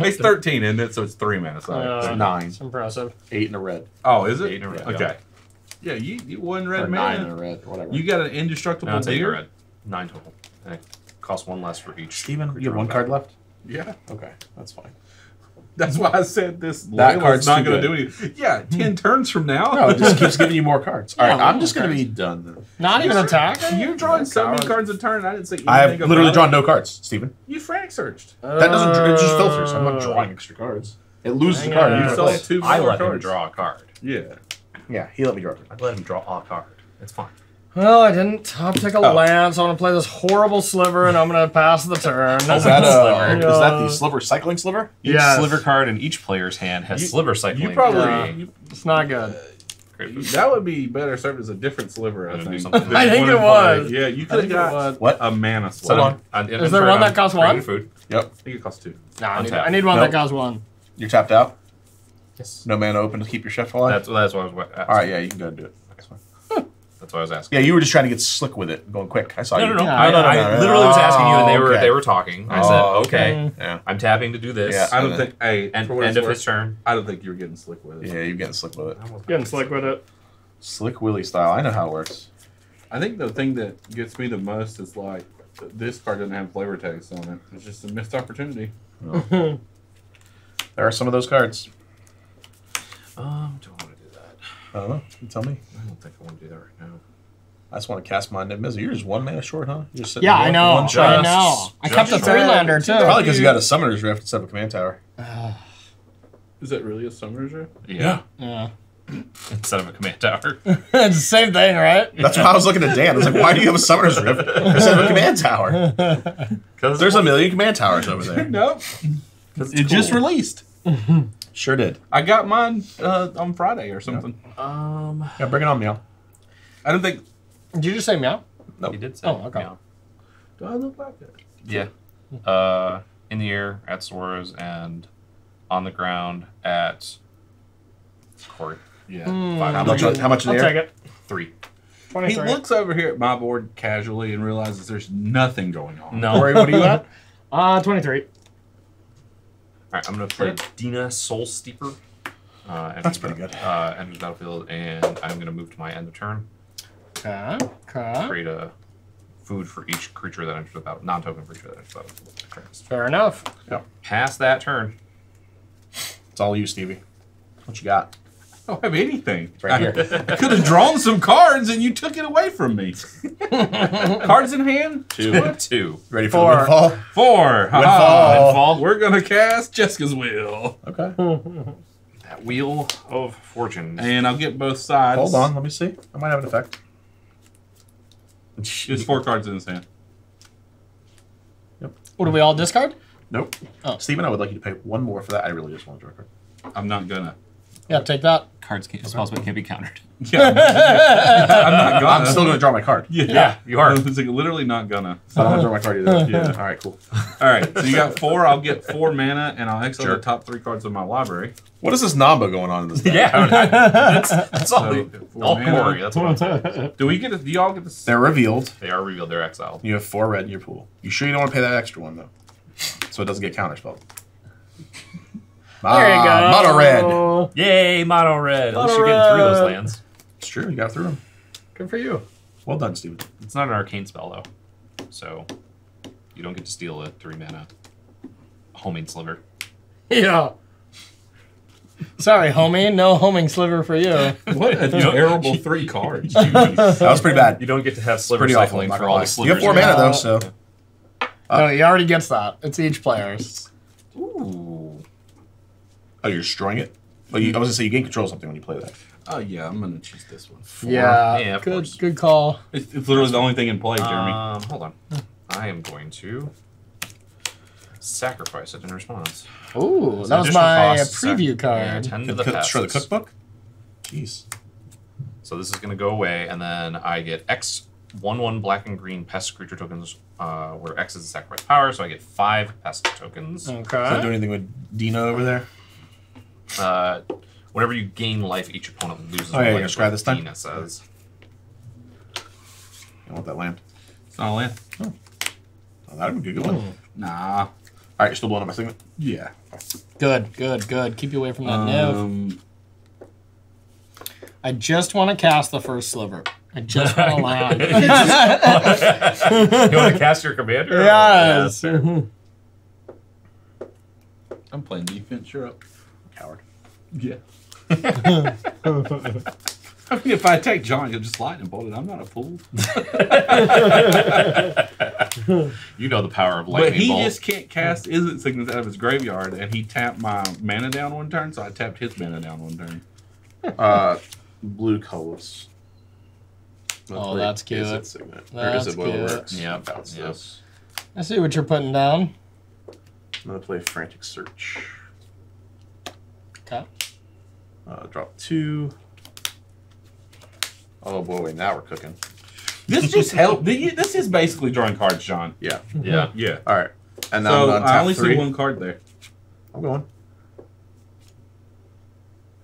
It's 13, isn't it? So it's 3 mana. Sorry, 9. It's impressive. 8 and a red. Oh, is it? 8 and a red. Okay. Yeah, you 1 red mana. 9 and a red. Whatever. You got an indestructible. No, it's 8 red. 9 total. And it costs 1 less for each. Stephen, you have 1 card left. Yeah. Okay, that's fine. That's why I said this. That card's not going to do anything. Yeah, 10 turns from now. No, it just keeps giving you more cards. All right, I'm just going to be done. Though. Not even attacking? You're drawing so many cards a turn. I didn't say anything about it. I've literally drawn no cards, Stephen. You frag searched. That doesn't. It just filters. I'm not drawing extra cards. It loses the card. You saw 2 more cards. I let him draw a card. Yeah. Yeah, he let me draw a card. I let him draw a card. It's fine. Well, I didn't. I'll take a lance. I want to play this horrible sliver, and I'm going to pass the turn. Is that a sliver? Is that the sliver cycling sliver? Each sliver card in each player's hand has sliver cycling. You probably it's not good. That would be better served as a different sliver, I think. I think it was. Yeah, you could have got a mana sliver. Is there one that costs one? Food. Yep. I think it costs two. No, I need one that costs one. You're tapped out? Yes. No mana open to keep your chef alive? That's what I was asking. All right, yeah, you can go and do it. That's what I was asking. Yeah, you were just trying to get slick with it, going quick. I saw you. No. I literally was asking you, and they were talking. I said, okay, I'm tapping to do this. Yeah, I don't think end of his turn. I don't think you were getting slick with it. Yeah, you're getting slick with it. Getting slick with it. Slick Willy style. I know how it works. I think the thing that gets me the most is like this card doesn't have flavor text on it. It's just a missed opportunity. Oh. There are some of those cards. Do I want to do that? I don't know. You tell me. I don't think I want to do that right now. I just want to cast my Niv-Mizzet. You're just one mana short, huh? You're just I know. I kept the three-lander, too. Probably because you got a Summoner's Rift instead of a Command Tower. Is that really a Summoner's Rift? Yeah. Instead of a Command Tower. It's the same thing, right? That's why I was looking at Dan. I was like, why do you have a Summoner's Rift instead of a Command Tower? Because there's a million Command Towers over there. Nope. It just released. Sure did. I got mine on Friday or something. Yeah. Yeah, bring it on, Meow. I don't think. Did you just say Meow? No, you did say Meow. Do I look like that? Yeah. In the air at Suarez and on the ground at Corey. Yeah. How much in the air? I'll take it. 3. He looks over here at my board casually and realizes there's nothing going on. No. Corey, what are you at? 23. All right, I'm going to play Dina Soul Steeper. That's pretty good. Enter the battlefield, and I'm going to move to my end of turn. Okay. Create a food for each creature that enters the battlefield, non-token creature that enters the battlefield. Fair enough. Yep. Pass that turn. It's all you, Stevie. What you got? I don't have anything. It's right here. I could have drawn some cards, and you took it away from me. Cards in hand? 2. Ready for the windfall? 4. Windfall. We're going to cast Jessica's Wheel. Okay. That Wheel of Fortune. And I'll get both sides. Hold on. Let me see. I might have an effect. There's 4 cards in his hand. Yep. What, do we all discard? Nope. Oh. Steven, I would like you to pay 1 more for that. I really just want to draw a card. I'm not going to. Yeah, take that. Cards can't, can't be countered. Yeah, I'm still gonna draw my card. Yeah, you are. It's like literally not gonna. So I'm gonna draw my card either. Yeah. All right, cool. All right, so you got 4. I'll get 4 mana, and I'll exile the top 3 cards of my library. What is this Namba going on in this deck? Yeah, that's all. So all Corey. That's what I'm saying. Do we get? Do y'all get this? They're revealed. They are revealed. They're exiled. You have 4 red in your pool. You sure you don't want to pay that extra one though, so it doesn't get counterspelled? There you go. Mono red. Yay, mono red. At least you're getting through those lands. It's true. You got through them. Good for you. Well done, Steven. It's not an arcane spell, though. So you don't get to steal a 3-mana homing sliver. Yeah. Sorry, homie. No homing sliver for you. What a terrible 3 cards. That was pretty bad. You don't get to have sliver cycling for all the slivers. You have 4 mana, though, so. No, he already gets that. It's each player's. Ooh. Oh, you're destroying it? Well, I was going to say, you gain control of something when you play that. Oh, yeah, I'm going to choose this one. 4. Yeah, good call. It's literally the only thing in play, Jeremy. Hold on. I am going to sacrifice it in response. Ooh, that was my preview card. Yeah, the cookbook? Jeez. So this is going to go away, and then I get X, 1/1 black and green pest creature tokens, where X is the sacrifice power, so I get 5 pest tokens. Okay. Does that do anything with Dina over there? Whenever you gain life, each opponent loses. Oh, yeah, you're going to scry this time? Dina says. I want that land. It's not a land. Oh. Oh, that would be a good one. Nah. All right, you're still blowing up my segment? Yeah. Good. Keep you away from that Niv. I just want to cast the first sliver. I just want to land. You want to cast your commander? Yes. I'm playing defense. You're up. Howard. Yeah. I mean, if I take John, you'll just lightning bolt it. I'm not a fool. You know the power of lightning bolt. But he just can't cast Isn't Signals out of his graveyard, and he tapped my mana down 1 turn, so I tapped his mana down 1 turn. Blue colors. Oh, that's cute. Is it that's cute. Works? Yeah. Yes. I see what you're putting down. I'm going to play Frantic Search. Okay. Drop two. Oh, boy, now we're cooking. This just helped. This is basically drawing cards, John. Yeah. Yeah. Yeah. All right. And now so I only see one card there. I'm going.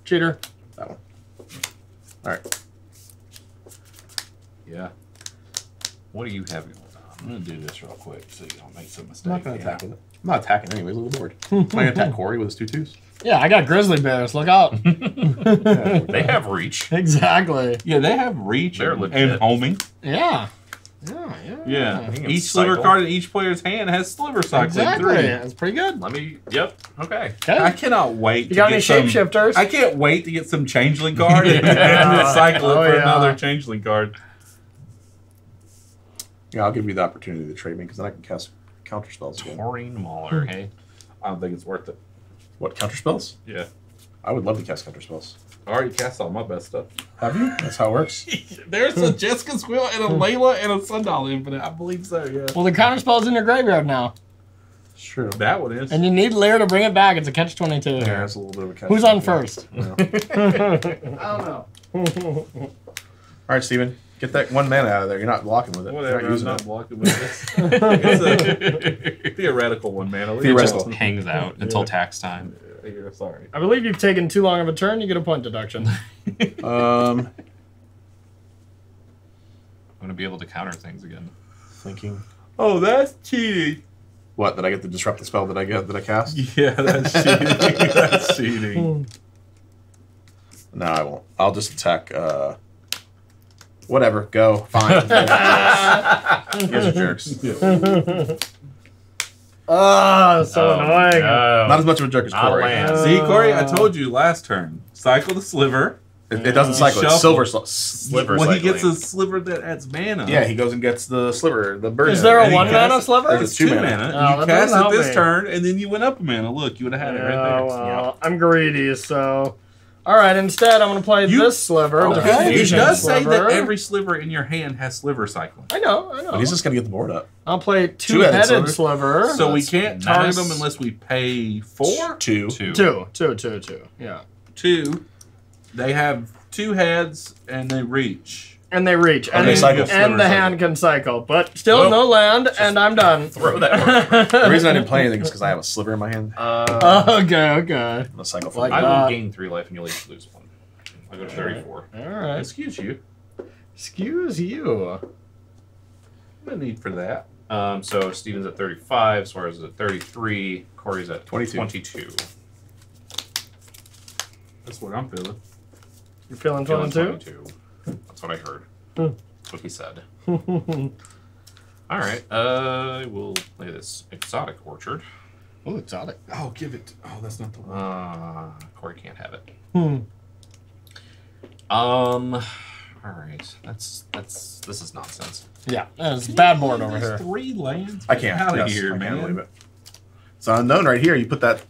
Cheater. That one. All right. Yeah. What do you have going on? I'm going to do this real quick so you don't make some mistakes. I'm not going to attack with it. I'm not attacking anyway. Look at the board. Am I going to attack Corey with his 2/2s? Yeah, I got grizzly bears. Look out. Yeah, they have reach. Exactly. Yeah, they have reach and homing. Yeah. Yeah, yeah. Yeah. Each sliver card in each player's hand has sliver cycle. Exactly. That's pretty good. Let me, yep. Okay. Kay. I cannot wait. You got any shapeshifters? I can't wait to get some changeling card and cycle it for another changeling card. Yeah, I'll give you the opportunity to trade me because then I can cast counter spells. Taurine Mauler. Okay. I don't think it's worth it. What, counter spells? Yeah. I would love to cast counter spells. I already cast all my best stuff. Have you? That's how it works. There's a Jessica Squill and a Layla and a Sundial Infinite. I believe so, yeah. Well, the counter spell's in your graveyard now. Sure. That one is. And you need Lair to bring it back. It's a catch-22. Yeah, that's a little bit of a catch. Who's on first? No. I don't know. All right, Steven. Get that one mana out of there. You're not blocking with it. Whatever, I'm not blocking with it. It's a theoretical one mana. Theoretical. It just hangs out until tax time. Yeah, sorry. I believe you've taken too long of a turn. You get a point deduction. I'm going to be able to counter things again. Thinking. Oh, that's cheating. What, that I get to disrupt the spell that I get that I cast? Yeah, that's cheating. That's cheating. No, I won't. I'll just attack... Whatever, go. Fine. You guys are jerks. Oh, so annoying. No. Not as much of a jerk as Corey. See, Corey, I told you last turn. Cycle the sliver. It doesn't cycle. It's silver sliver. Well, he gets a sliver that adds mana. Yeah, he goes and gets the sliver. The bird. Is there a one mana sliver? There's two mana. Oh, you cast it this turn, and then you went up a mana. Look, you would have had it right there. Well, I'm greedy, so... All right, instead, I'm going to play this sliver. Okay. It does say that every sliver in your hand has sliver cycling. I know, I know. But he's just going to get the board up. I'll play two-headed sliver. So we can't target them unless we pay four? Two. Yeah. Two. They have two heads, and they reach. And they reach. And they cycle. And the hand can cycle. But still no land, and I'm done. Throw that. The reason I didn't play anything is because I have a sliver in my hand. Okay. I'm going to cycle for that. I will gain 3 life, and you'll each lose 1. I go to 34. All right. Excuse you. Excuse you. No need for that. So Steven's at 35, Suarez is at 33, Corey's at 22. That's what I'm feeling. You're feeling 22? That's what I heard. That's what he said. All right, I will play this Exotic Orchard. Oh, exotic. Oh, give it. Oh, that's not the one. Corey can't have it. All right, this is nonsense. Yeah, it's bad board over here. 3 lands. I can't. Out of here, man. I can't believe it. It's unknown right here. You put that.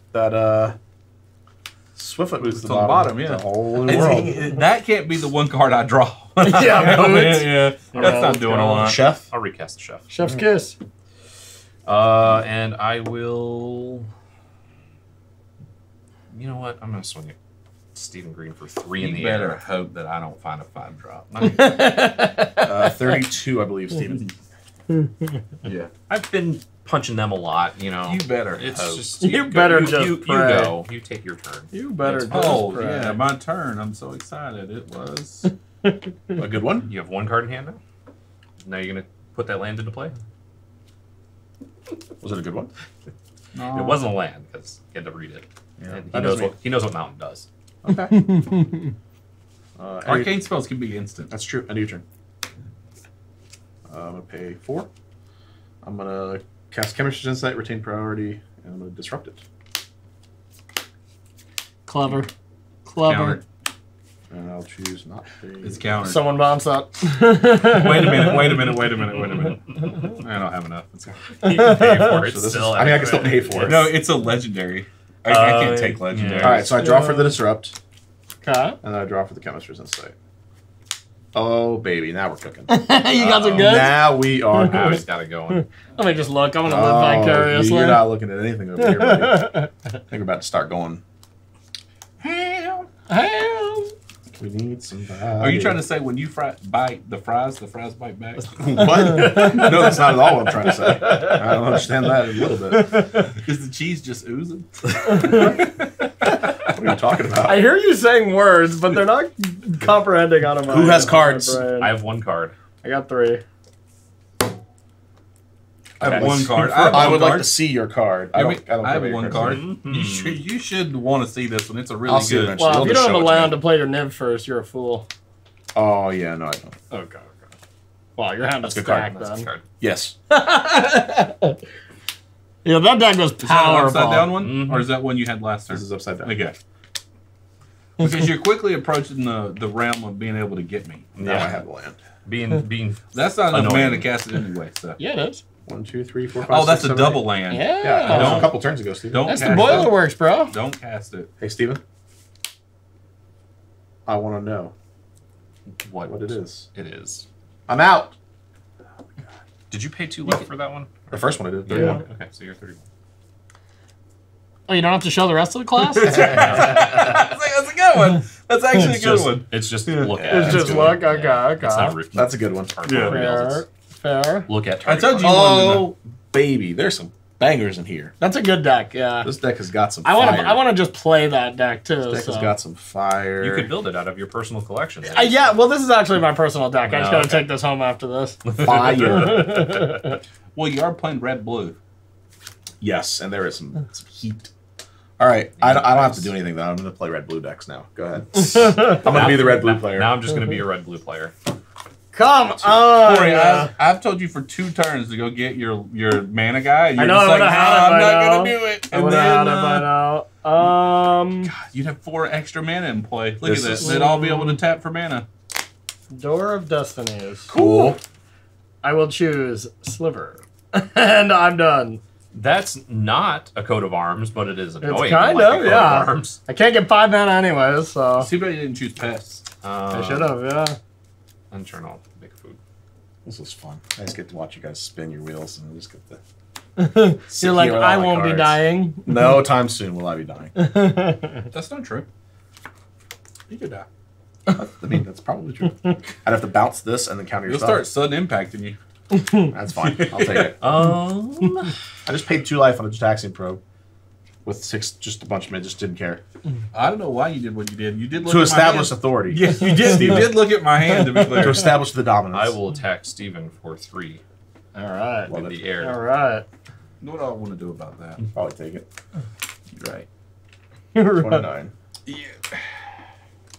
Swiftfoot moves to the bottom, yeah. The whole world. That can't be the one card I draw. Yeah, no, yeah. That's not doing a lot. Chef? I'll recast the Chef. Chef's Kiss. And I will... You know what? I'm going to swing it. Stephen Green for 3 in the air. You better hope that I don't find a 5 drop. 32, I believe, Stephen. Yeah. I've been punching them a lot, you know. You better. It's just you better go. You take your turn. You better go. Oh, yeah, my turn. I'm so excited. It was a good one. You have 1 card in hand now. Now you're gonna put that land into play. Was it a good one? No. It wasn't a land because he had to read it. Yeah. And he knows what mountain does. Okay. Arcane spells can be instant. That's true. I need your turn. I'm gonna pay 4. I'm gonna cast Chemistry's Insight, retain priority, and I'm gonna disrupt it. Clever, clever. Counter. And I'll choose not to. It's counter. Someone bombs up. Wait a minute. I don't have enough. It's pay for it. I mean, I can still pay for it. No, it's a legendary. I can't take legendary. Yeah. All right, so I draw for the disrupt. Okay. And then I draw for the Chemistry's Insight. Oh, baby, now we're cooking. You got some good? Now we are. Now it's got it going. Let me just look. I want to live vicariously. You're not looking at anything over here, buddy. I think we're about to start going. Ham, ham. We need some. Are you trying to say when you bite the fries bite back? What? No, that's not at all what I'm trying to say. I don't understand that a little bit. Is the cheese just oozing? What are you talking about? I hear you saying words, but they're not comprehending out of my brain. Who has cards? I have one card. I got three. I have one card. I would like to see your card. I have one card. Mm-hmm. You should want to see this one. It's a really good. Well, if you don't have a land to play your Niv first, you're a fool. Oh yeah, no, I don't. Oh god, oh, god. Wow, you're having a good card. That's a card. Yes. Yeah, that deck was powerful. Is that an upside down one, or is that one you had last turn? This is upside down. Okay. Because you're quickly approaching the realm of being able to get me. Now I have a land. Being that's not enough mana to cast it anyway. So yeah, it is. 1, 2, 3, 4, 5. Oh, that's six, a seven, double eight. Land. Yeah, yeah, that was a couple turns ago, Steven. That's the boiler works, bro. Don't cast it. Hey, Steven. I want to know what it is. It is. I'm out. Oh, God. Did you pay too low for that one? The first one I did. 31. Yeah. Okay, so you're 31. Oh, you don't have to show the rest of the class. That's a good one. That's actually a good one. It's just look. At it's just look. One. Okay, okay. That's a good one. Yeah. Fair. Look at target. I told you. Oh, baby, there's some bangers in here. That's a good deck. Yeah, this deck has got some. I want to just play that deck too. This deck has got some fire. You could build it out of your personal collection. Yeah. Well, this is actually my personal deck. No, I just gotta take this home after this. Fire. Well, you are playing red blue. Yes, and there is some heat. All right, I don't have to do anything though. I'm gonna play red blue decks now. Go ahead. I'm gonna be the red blue player. Now I'm just gonna be a red blue player. Come on, Corey! I've told you for 2 turns to go get your mana guy. You're just like, I'm not gonna do it. And then God, you'd have 4 extra mana in play. Look at this. Then I'll be able to tap for mana. Door of Destinies. Cool. I will choose Sliver, and I'm done. That's not a coat of arms, but it is annoying. It's kind of, yeah. Arms. I can't get 5 mana anyways, so. See, but you didn't choose Pests. I should have, yeah. And turn off big food. This was fun. I just get to watch you guys spin your wheels, and I just get the. You're like, I won't be dying. No time soon will I be dying. That's not true. You could die. I mean, that's probably true. I'd have to bounce this and then counter your stuff. You'll start sudden impacting you. That's fine. I'll take it. I just paid 2 life on a Taxing Probe with 6, just a bunch of men. Just didn't care. I don't know why you did what you did. You did look to establish authority. Yes, you did. You did look at my hand to be clear. To establish the dominance. I will attack Steven for 3. All right. In the air. All right. You know what I want to do about that? Probably take it. You're right. You're 29. Right. Yeah.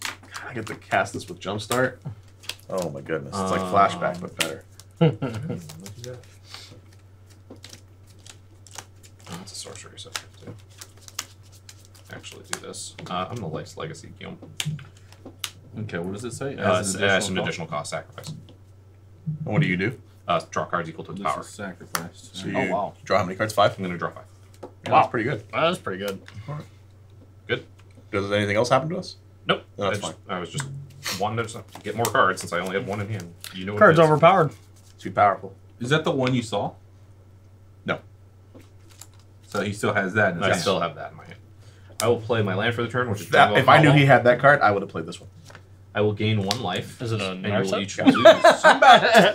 God, I get to cast this with Jumpstart. Oh my goodness! It's like Flashback but better. That's a sorcery scepter too. Actually, do this. I'm gonna Legacy Gyome. Okay, what does it say? It's an additional cost sacrifice. And what do you do? Draw cards equal to its power. Sacrifice. So oh wow! Draw how many cards? 5. I'm gonna draw 5. Yeah, wow, that's pretty good. That's pretty good. All right. Good. Does anything else happen to us? Nope. No, that's fine. I was just wanted to get more cards since I only have 1 in hand. You know what cards overpowered. Too powerful. Is that the one you saw? No. So he still has that. I still have that in my hand. I will play my land for the turn, which is that, if I knew he had that card, I would have played this one. I will gain 1 life. Is it a will each lose? I'm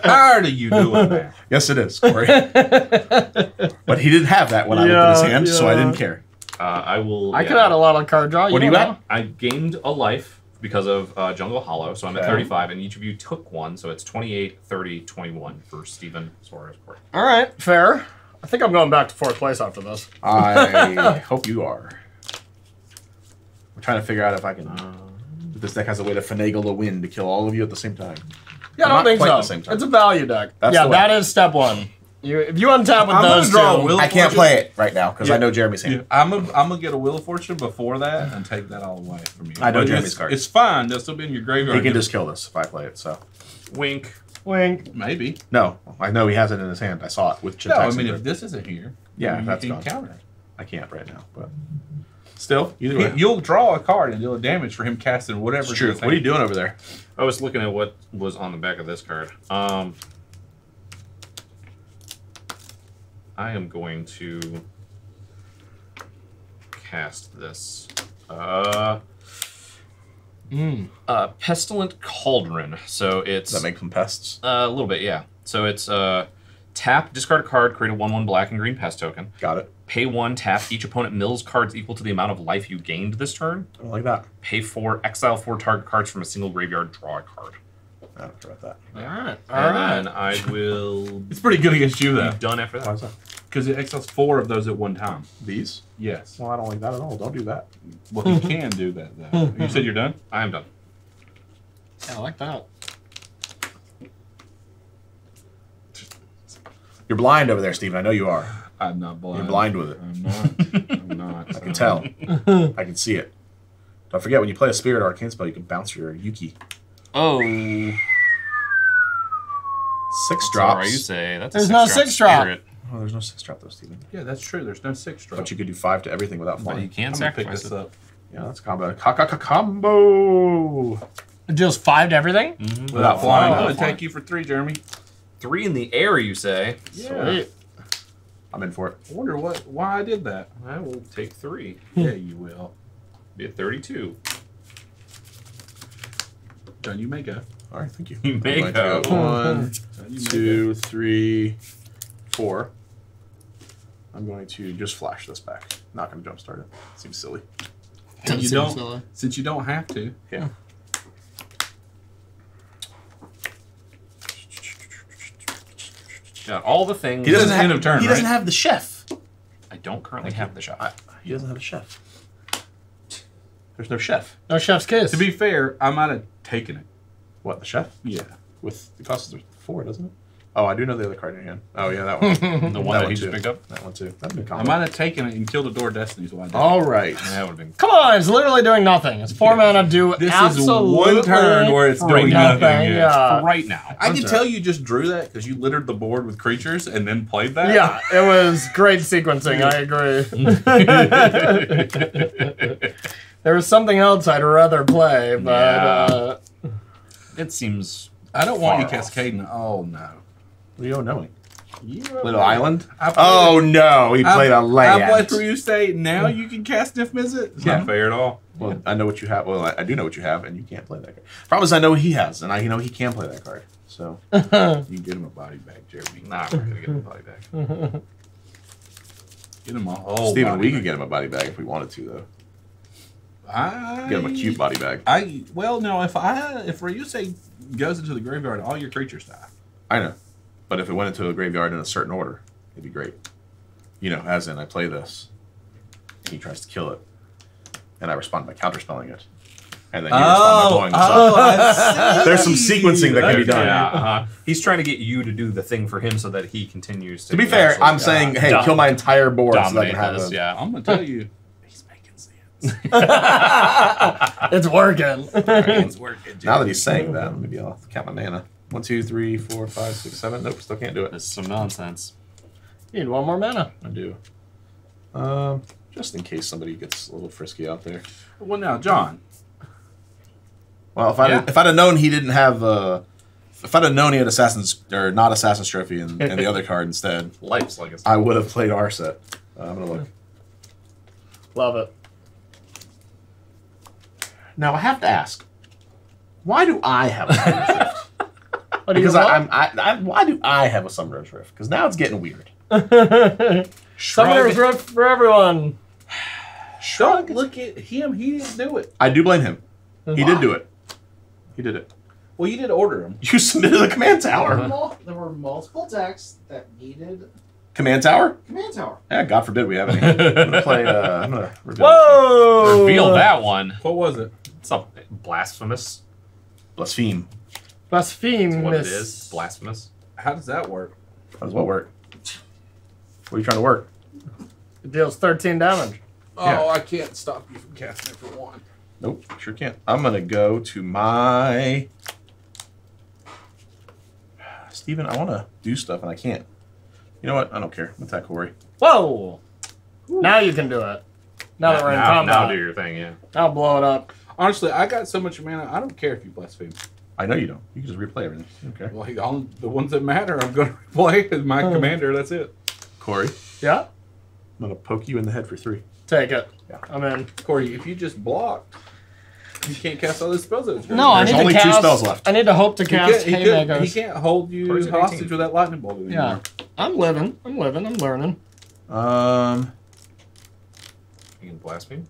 tired of you doing that. Yes, it is, Corey. But he didn't have that when I looked at his hand, so I didn't care. I could add a lot of card draw. What do you add? I gained a life. Because of Jungle Hollow, so I'm at 35, and each of you took 1, so it's 28, 30, 21 for Stephen Suarez. All right, fair. I think I'm going back to 4th place after this. I hope you are. We're trying to figure out if I can. If this deck has a way to finagle the win to kill all of you at the same time. Yeah, I don't think so. The same time. It's a value deck. That's that is step 1. If you untap with those two, I can't play it right now because I know Jeremy's hand. Yeah. I'm gonna get a Wheel of Fortune before that and take that all away from you. I know Jeremy's card. It's fine. That's still be in your graveyard. He can just kill this if I play it. So, wink, wink. Maybe. No, I know he has it in his hand. I saw it with. No, I mean if this isn't here, yeah, that's gone. Counter. I can't right now, but Still, either way. You'll draw a card and deal damage for him casting whatever. It's true. What are you doing over there? I was looking at what was on the back of this card. I am going to cast this. Pestilent Cauldron. So it's... Does that make them pests? A little bit, yeah. So it's tap, discard a card, create a 1/1 black and green pest token. Got it. Pay 1, tap, each opponent mills cards equal to the amount of life you gained this turn. I like that. Pay 4, exile 4 target cards from a single graveyard, draw a card. I don't forget that. Yeah. All right. And then I will... It's pretty good against you, though. Done after that. Why is that? Because it exiles 4 of those at one time. These? Yes. Well, I don't like that at all. Don't do that. Well, you can do that, though. You said you're done? I am done. Yeah, I like that. You're blind over there, Stephen. I know you are. I'm not blind. You're blind with it. I'm not. I'm not. I can tell. I can see it. Don't forget, when you play a Spirit Arcane spell, you can bounce your Yuki. Oh. 6 drops. That's all right, you say. That's there's no 6 drop. Oh, there's no 6 drop, though, Stephen. Yeah, that's true. There's no 6 drop. But you could do 5 to everything without flying. But you can sacrifice this up. Yeah, that's combo. Combo. It deals 5 to everything? Mm-hmm. Without flying. I'm going to take you for 3, Jeremy. 3 in the air, you say? Yeah. Sweet. I'm in for it. I wonder why I did that. I will take 3. Yeah, you will. Be at 32. Done, you may go. All right, thank you. You may go. 1, 2, 3, 4. I'm going to just flash this back. Not going to jumpstart it. Seems silly. Since you don't have to. Yeah. Got all the things. He doesn't have turn. He doesn't have the chef. I don't currently have the chef. He doesn't have a chef. There's no chef. No chef's kiss. To be fair, I might have taken it. What, the chef? Yeah. With the cost of 4, doesn't it? Oh, I do know the other card in hand. Oh yeah, that one. The one that he just picked up. That one too. That'd be common. I might have taken it and killed a door destinies. All right. That would have been. Come on, it's literally doing nothing. It's 4 mana do absolutely This is one turn where it's doing nothing. Yeah. For right now. I can tell you just drew that because you littered the board with creatures and then played that. Yeah, it was great sequencing. I agree. There was something else I'd rather play, but it seems. I don't want you cascading. Oh no. We don't know him. Little Island? Oh, no. He played a land. I played for you say, now you can cast Niv-Mizzet? It's not fair at all. Well, yeah. I know what you have. Well, I do know what you have, and you can't play that card. Problem is, I know what he has, and I know he can play that card. So, you can get him a body bag, Jeremy. Nah, we're going to get him a body bag. Get him a whole Stephen, we could get him a body bag if we wanted to, though. Get him a cute body bag. Well, no, if Ryusei goes into the graveyard, all your creatures die. I know. But if it went into a graveyard in a certain order, it'd be great. You know, as in, I play this, he tries to kill it, and I respond by counterspelling it. And then you respond by blowing this up. There's some sequencing that can be done. Yeah, He's trying to get you to do the thing for him so that he continues to... To be fair, I'm saying, hey, kill my entire board so that I can have this. Yeah, I'm going to tell you, he's making sense. It's working. It's working. Now that he's saying that, maybe I'll count my mana. 1, 2, 3, 4, 5, 6, 7. Nope, still can't do it. That's some nonsense. You need 1 more mana. I do. Just in case somebody gets a little frisky out there. Well, now, John. Well, if I'd have known he didn't have, if I'd have known he had Assassin's or not Assassin's Trophy and the other card instead, life's like I would have played our set. I'm gonna look. Love it. Now I have to ask, why do I have a because why do I have a Summoner's Rift? Because now it's getting weird. Summoner's Rift for everyone. Shrug. Don't look at him. He didn't do it. I do blame him. He did do it. He did it. Well, you did order him. You submitted the command tower. There were multiple decks that needed... Command tower? Command tower. Yeah, God forbid we have any. I'm gonna play... I'm gonna reveal that one. What was it? It's a blasphemous. Blaspheme. Blasphemous. That's what it is. Blasphemous. How does that work? How does what work? What are you trying to work? It deals 13 damage. Oh, yeah. I can't stop you from casting it for 1. Nope, sure can't. I'm going to go to my... Stephen, I want to do stuff and I can't. You know what? I don't care. I'm going to attack Corey. Whoa! Ooh. Now you can do it. Now that we're in combat. Now do your thing, yeah. I'll blow it up. Honestly, I got so much mana, I don't care if you blaspheme. I know you don't. You can just replay everything. Okay. Like, all the ones that matter, I'm going to replay as my commander. That's it. Corey. Yeah? I'm going to poke you in the head for 3. Take it. Yeah. I'm in. Corey, if you just blocked, you can't cast all those spells. No, I need only to cast, 2 spells left. I need to hope to cast Haymakers. He can't hold you hostage 18. With that lightning bolt anymore. Yeah. I'm living. I'm living. I'm learning. You can blaspheme?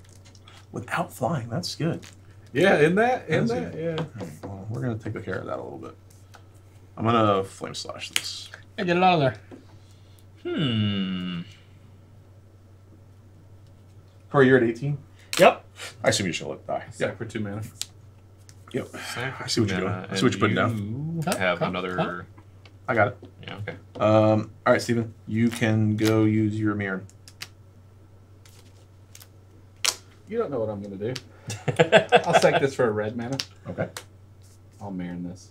Without flying. That's good. Yeah, in that? In that? Yeah. Right, well, we're going to take care of that a little bit. I'm going to flame slash this. Hey, get it out of there. Hmm. Corey, you're at 18? Yep. I assume you should let it die. Yeah, for 2 mana. Yep. I see what you're doing. I see what you're putting down. Have another... I got it. Yeah, okay. All right, Stephen. You can go use your mirror. You don't know what I'm going to do. I'll take this for a red mana. Okay. I'll mirror this.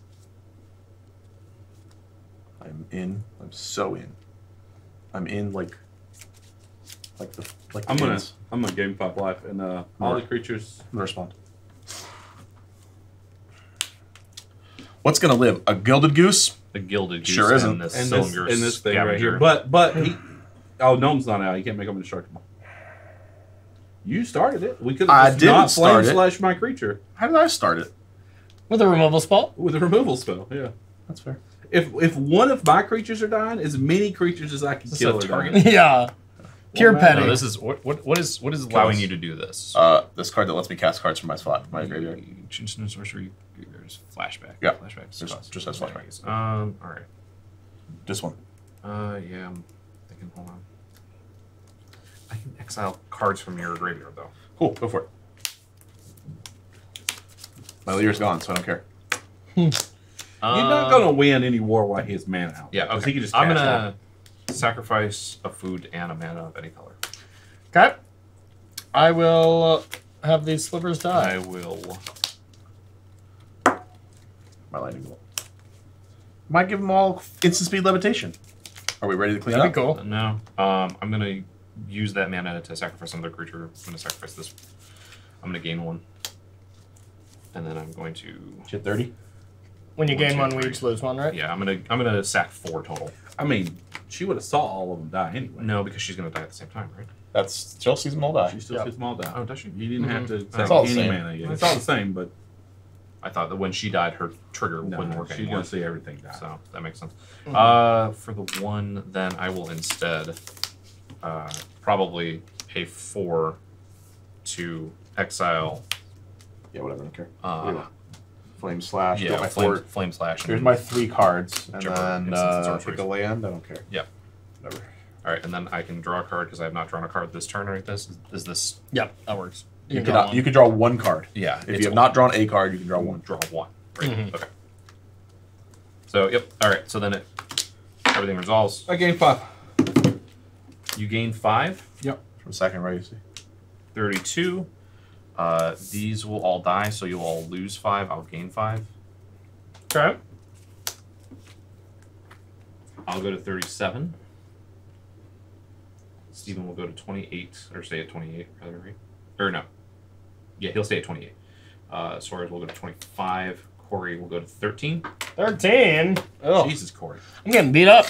I'm in. I'm so in. I'm in like the I'm gonna game pop life and all the creatures. I'm gonna respond. What's gonna live? A gilded goose? A gilded goose. Sure isn't. This and this thing scavenger. Right here. But he, oh, gnome's not out. He can't make them indestructible. You started it. We could have not flame slash my creature. How did I start it? With a removal spell. With a removal spell. Yeah, that's fair. If one of my creatures are dying, as many creatures as I can kill target. Yeah. Pure petty. No, this is what is allowing you to do this? This card that lets me cast cards from my slot, my graveyard. Instant sorcery. There's flashback. Yeah. Flashback. Just has flashback. All right. This one. Yeah. I'm thinking. Hold on. I can exile cards from your graveyard though. Cool. Go for it. My leader's gone, so I don't care. You're not gonna win any war while he has mana out. Yeah. Okay. He can just I'm gonna. Sacrifice a food and a mana of any color. Okay. I will have these slivers die. I will. My lightning bolt. Might give them all instant speed levitation. Are we ready to clean up? That'd be cool. No. I'm going to use that mana to sacrifice another creature. I'm going to sacrifice this. I'm going to gain 1. And then I'm going to... Hit 30? When you gain 1, we each lose 1, right? Yeah, I'm gonna sack 4 total. I mean... She would have saw all of them die anyway. No, because she's going to die at the same time, right? That's still sees them all die. She still sees them all die. Oh, does she? You didn't have to. It's all the same. Mana yet. It's all the same, but I thought that when she died, her trigger wouldn't work anymore. She's going to see everything die. So that makes sense. Mm-hmm. For the 1, then I will instead probably pay 4 to exile. Yeah, whatever. I don't care. Flame slash. Yeah, my flame slash. Here's my 3 cards, and then take the land. I don't care. Yeah. Whatever. All right, and then I can draw a card because I have not drawn a card this turn. Right? This is this. Yeah, that works. You can draw 1 card. Yeah. If you have not drawn a card, you can draw 1. Draw 1. Right. Mm-hmm. Okay. So yep. All right. So then everything resolves. I gain 5. You gain 5. Yep. From second row, you see. 32. These will all die, so you'll all lose 5. I'll gain 5. Okay. I'll go to 37. Stephen will go to 28, or stay at 28, rather, right? Or no. Yeah, he'll stay at 28. Suarez will go to 25. Corey will go to 13. 13? Oh. Jesus, Corey. I'm getting beat up.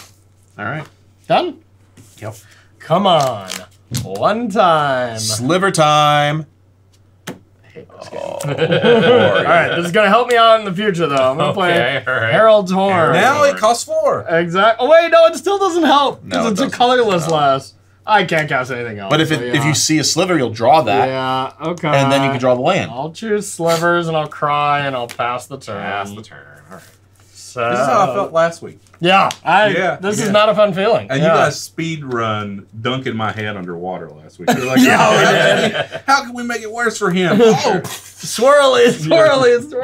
All right. Done? Yep. Come on. One time. Sliver time. Oh, all right, this is gonna help me out in the future, though. I'm gonna play Harold's Horn. Now it costs 4. Exactly. Oh wait, no, it still doesn't help because no, it's a colorless last. I can't cast anything else. But if you see a sliver, you'll draw that. Yeah. Okay. And then you can draw the land. I'll choose slivers, and I'll cry, and I'll pass the turn. Pass the turn. All right. So this is how I felt last week. Yeah. This is not a fun feeling. And you guys speed run dunking my head underwater last week. You're like, oh, how can we make it worse for him? Oh, swirly.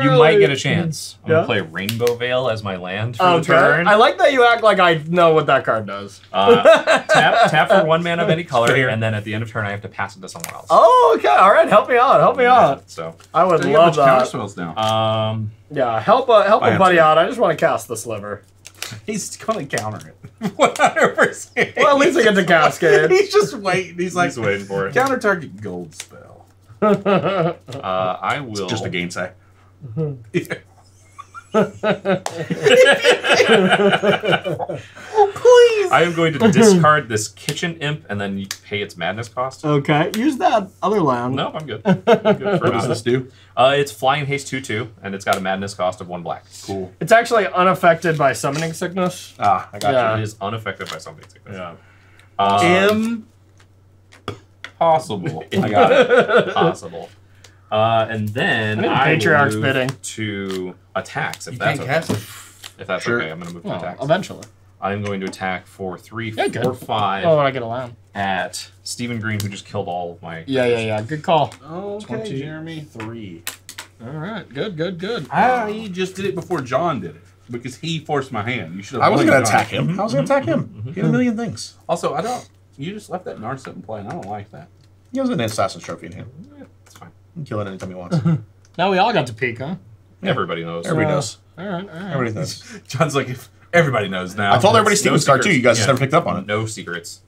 You might get a chance. I'm gonna play Rainbow Veil as my land for the turn. I like that you act like I know what that card does. Tap for 1 mana of any color, and then at the end of turn I have to pass it to someone else. Oh, okay. All right, help me out. Help me out. So I would love that. Now. Yeah, help a buddy out. I just want to cast the sliver. He's gonna counter it. 100%. Well, at least I get the cascade. He's just waiting. He's waiting for it. Counter target gold spell. I will. It's just a game say. Yeah. Oh, please! I am going to discard this kitchen imp and then you pay its madness cost. Okay, use that other land. No, I'm good. I'm good. What does this do? It's flying haste 2/2, and it's got a madness cost of 1 black. Cool. It's actually unaffected by summoning sickness. Ah, I got you. It is unaffected by summoning sickness. Yeah. Possible. I got it. Possible. And then I patriarch's move bidding to attacks. If you that's okay. If that's sure. Okay, I'm going to move to attacks. Eventually. I'm going to attack for 3, 4, 5. Oh, I get a land. At Stephen Green, who just killed all of my. Yeah. Good call. Okay, 20. Jeremy. 3. All right. Good. He just did it before John did it because he forced my hand. You should. I wasn't going to attack him. I was going to attack him. He had a million things. Also, I don't. You just left that Narset in play, and I don't like that. He has an assassin's trophy in him. Yeah, it's fine. He can kill it anytime he wants. Now we all got to peek, huh? Yeah. Everybody knows. Everybody knows. All right. Everybody knows. John's like, if everybody knows now. I told everybody Steven's star too. You guys just never picked up on it. No secrets.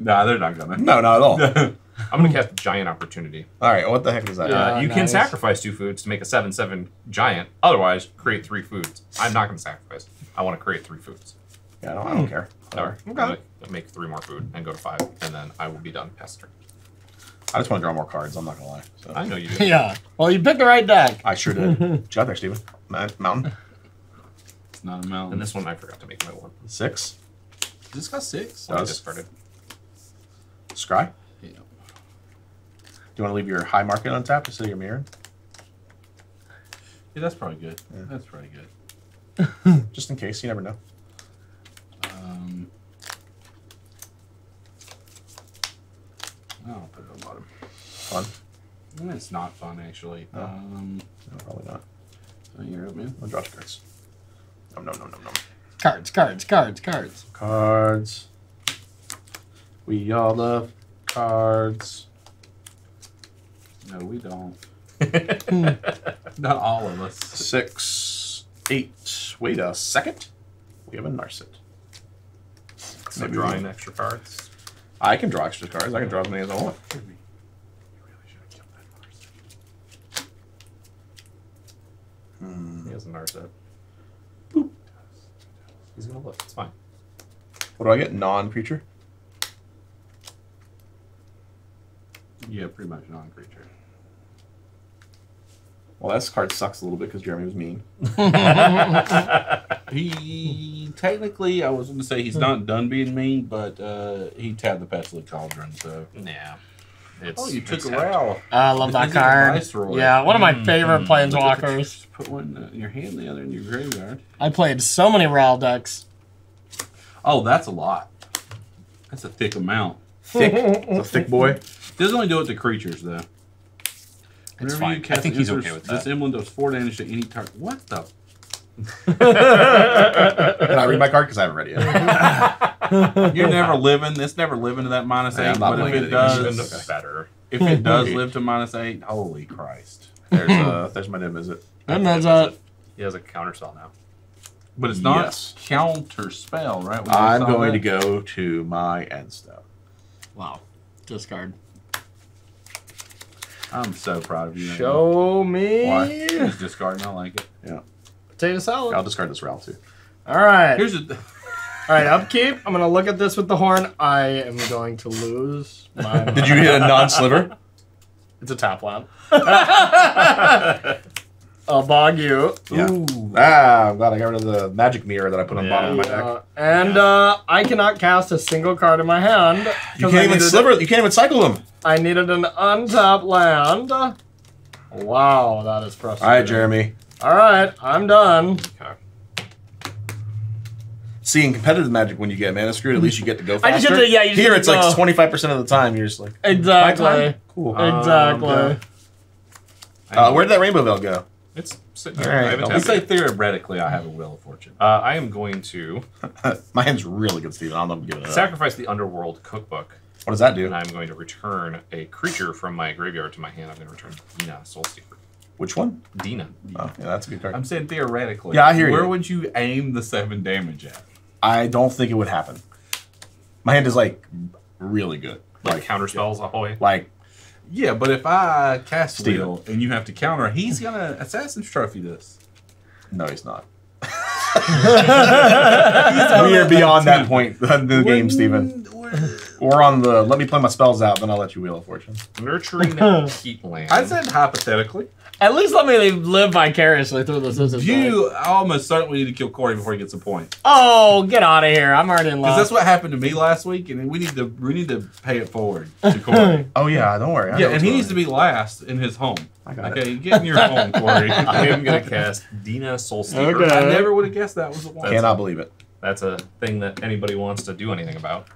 Nah, they're not gonna. No, not at all. I'm gonna cast Giant Opportunity. All right, what the heck is that? You can sacrifice 2 foods to make a 7/7 giant. Otherwise, create 3 foods. I'm not gonna sacrifice. I want to create 3 foods. Yeah, I don't care. All right. Okay. I'll make 3 more food and go to 5, and then I will be done. Pester. I just want to draw more cards. I'm not gonna lie. So. I know you do. Yeah. Well, you picked the right deck. I sure did. Good job there, Steven. Mountain. It's not a mountain. And this one I forgot to make my one. 6. Does this got 6? I discarded. Scry. Yeah. Do you want to leave your high market on tap instead of your mirror? Yeah, that's probably good. Yeah. That's probably good. Just in case, you never know. I'll put it on bottom. Fun? It's not fun, actually. No, no probably not. You're up, man. I'll draw cards. No. Cards. Cards. We all love cards. No, we don't. Not all of us. 6, 8. Wait a second. We have a Narset. So maybe drawing extra cards. I can draw extra cards. I can draw as many as I want. You really should have killed that Narset. He has a Narset. Boop. He's going to look. It's fine. What do I get? Non-creature? Yeah, pretty much non-creature. Well, that card sucks a little bit because Jeremy was mean. He technically, I was going to say he's not done being mean, but he tapped the Pestilent Cauldron, so. Yeah. It's, you took a row. I love that card. Yeah, one of my favorite planeswalkers. Put one in your hand, the other in your graveyard. I played so many Ral decks. Oh, that's a lot. That's a thick amount. Thick. It's a thick boy. Doesn't only do it to creatures, though. It's fine. I think he's okay with that. This emblem does 4 damage to any target. What the? Can I read my card? Because I haven't read it yet. You're never living. It's never living to that -8. But if it does, better. If it does live to -8, holy Christ! There's my Niv-Mizzet. He has a counter spell now. But it's not counter spell, right? I'm going to go to my end step. Wow. Discard. I'm so proud of you. Show me. Why? Just discarding. I like it. Yeah. Potato salad. I'll discard this round too. All right. Here's a. All right, upkeep. I'm gonna look at this with the horn. I am going to lose. My Did you hit a non-sliver? It's a top land. I'll bog you. Yeah. Ooh. Ah, I'm glad I got rid of the magic mirror that I put on the bottom of my deck. I cannot cast a single card in my hand. You can't even sliver. You can't even cycle them. I needed an untapped land. Wow, that is frustrating. All right, Jeremy. All right, I'm done. Okay. See, in competitive Magic, when you get mana screwed, at least you get to go faster. Here, it's like 25% of the time. You're just like exactly. Cool. Exactly. Where did that rainbow veil go? It's sitting here. Right. Let's say theoretically I have a Wheel of Fortune. I am going to... My hand's really good, Steven. I don't know if I'm giving it up. Sacrifice the Underworld Cookbook. What does that do? And I'm going to return a creature from my graveyard to my hand. I'm going to return Mina Soulseeker. Which one? Dina. Oh, yeah, that's a good card. I'm saying theoretically. Yeah, I hear you. Where would you aim the 7 damage at? I don't think it would happen. My hand is like really good. Like counter spells, ahoy. Like, yeah, but if I cast Steel and you have to counter, he's gonna Assassin's Trophy this. No, he's not. We are beyond that point in the game, Stephen. Or on the let me play my spells out, then I'll let you Wheel of Fortune. Nurturing Heatland. I said hypothetically. At least let me live vicariously through this. You almost certainly need to kill Corey before he gets a point. Oh, get out of here! I'm already in love. Because that's what happened to me last week, and we need to pay it forward to Corey. Oh yeah, don't worry. Yeah, and he needs to be last in his home. I got it. Okay, get in your home, Corey. I am gonna cast Dina Soulsleeper. Okay. I never would have guessed that was the one. Cannot believe it. That's a thing that anybody wants to do anything about.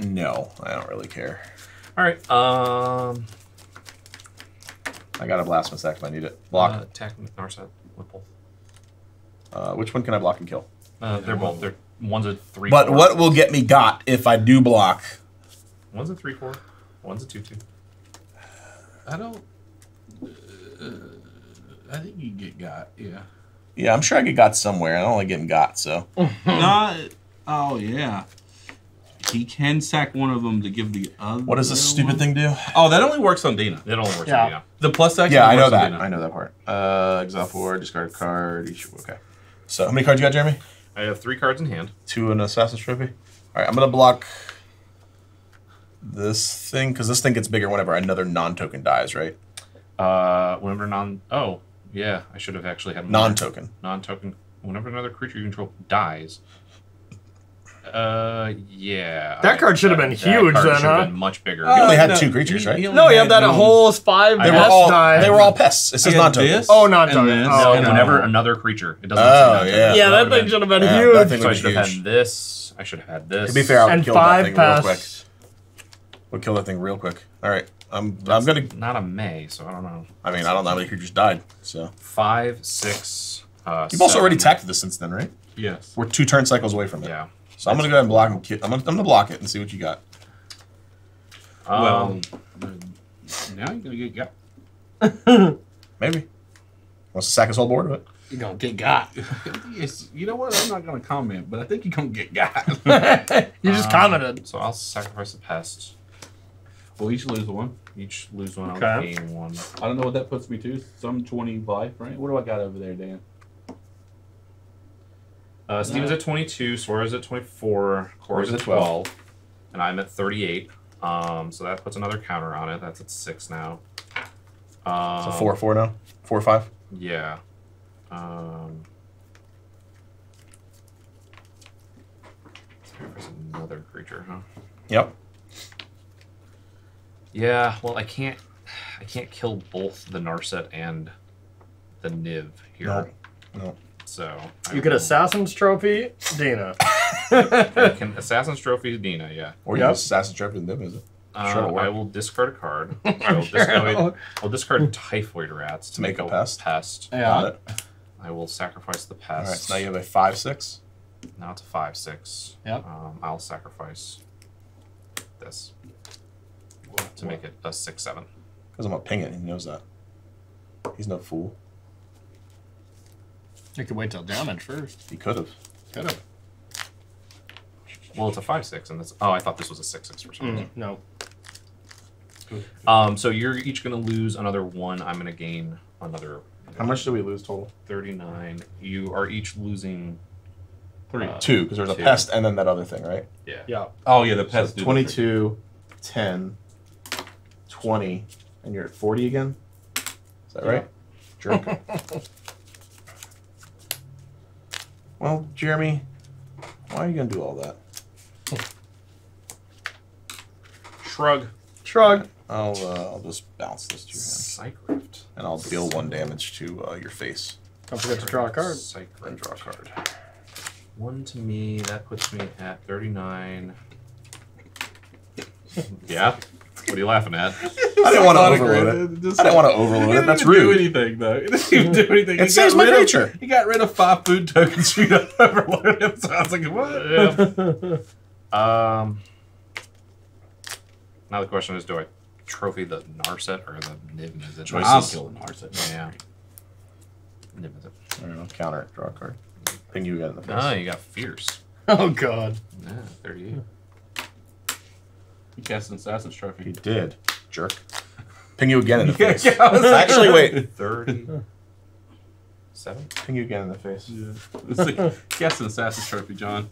No, I don't really care. All right, I got a Blasphemous Act if I need it. Block. Attack with Narset, Whipple. Which one can I block and kill? They're both. They're one's a 3/4. But what will get me got if I do block? One's a 3/4. One's a 2/2. I don't. I think you get got. Yeah. Yeah, I'm sure I get got somewhere. I don't like getting got, so. Not. Oh yeah. He can sack one of them to give the other. What does this stupid thing do? Oh, that only works on Dina. It only works on Dina. The plus action. Yeah, I know that. I know that part. Exile 4, discard a card. Each, okay. So how many cards you got, Jeremy? I have 3 cards in hand. 2 in Assassin's Trophy. All right, I'm gonna block this thing because this thing gets bigger whenever another non-token dies, right? Whenever non. Oh, yeah. I should have actually had non-token. Non-token. Whenever another creature you control dies. Yeah. That card should have been huge then, huh? Been much bigger. You only had 2 creatures, right? No, you had that whole 5. They were all pests. It says non-token. Oh, non-token. Oh, no. Whenever another creature. It doesn't say non-token. Yeah, that thing should have been huge. So I should have had this. I should have had this. To be fair, I would kill that thing real quick. We'll kill that thing real quick. All right. I'm gonna not a May, so I don't know. I mean, I don't know how many creatures died. So 5, 6. You've also already tacked this since then, right? Yes. We're 2 turn cycles away from it. Yeah. So I'm gonna go ahead and block him. I'm gonna block it and see what you got. Well, now you're gonna get got. Maybe. Wants to sack his whole board with it. You're gonna get got. You know what? I'm not gonna comment, but I think you're gonna get got. You just commented. So I'll sacrifice the pest. We'll each lose one. Each lose one. Okay. I'll gain one. I don't know what that puts me to. Some 20 life, right? What do I got over there, Dan? Steven's at 22, Suarez at 24, Corey's at 12, and I'm at 38. So that puts another counter on it. That's at 6 now. So 4/4 now? 4/5? Yeah. There's another creature, huh? Yep. Yeah. Well, I can't kill both the Narset and the Niv here. No. So you get Assassin's Trophy, Dina. Can Assassin's Trophy, Dina, yeah. Or you Assassin's Trophy, them, is it? Sure I will discard a card. I'll discard Typhoid Rats to make a pest. Yeah. Got it. I will sacrifice the pest. All right, so now you have a 5/6. Now it's a 5/6. Yep. I'll sacrifice this to make it a 6/7. Because I'm gonna ping it. He knows that. He's no fool. You could wait till damage first. He could have. Well, it's a 5/6, and that's. Oh, I thought this was a 6/6 for some reason. No. So you're each going to lose another 1. I'm going to gain another. How much do we lose total? 39. You are each losing. 32, because there's a pest and then that other thing, right? Yeah. Yeah. Oh yeah, the pest. So 22, 10, 20, and you're at 40 again. Is that right? Drink. Well, Jeremy, why are you going to do all that? Shrug. Shrug. I'll just bounce this to your hand. Psychrift. And I'll deal 1 damage to your face. Don't forget to draw a card. Psychrift. Draw a card. 1 to me. That puts me at 39. Yeah? What are you laughing at? I didn't want to overload it. I didn't want to overload it. That's rude. It didn't do anything, though. It didn't even do anything. It saves my nature. He got rid of 5 food tokens for you to overload him, so I was like, what? Yeah. Now the question is, do I trophy the Narset or the Niv-Mizzet? I'll kill the Narset. Yeah. Niv-Mizzet. I don't know. Counter it. Draw a card. I think you got in the first. No, you got Fierce. Oh, God. Yeah, 38. He cast an Assassin's Trophy. He did. Jerk. Ping you again in the face. Actually, wait. 37? Ping you again in the face. Yeah. It's like, cast an Assassin's Trophy, John.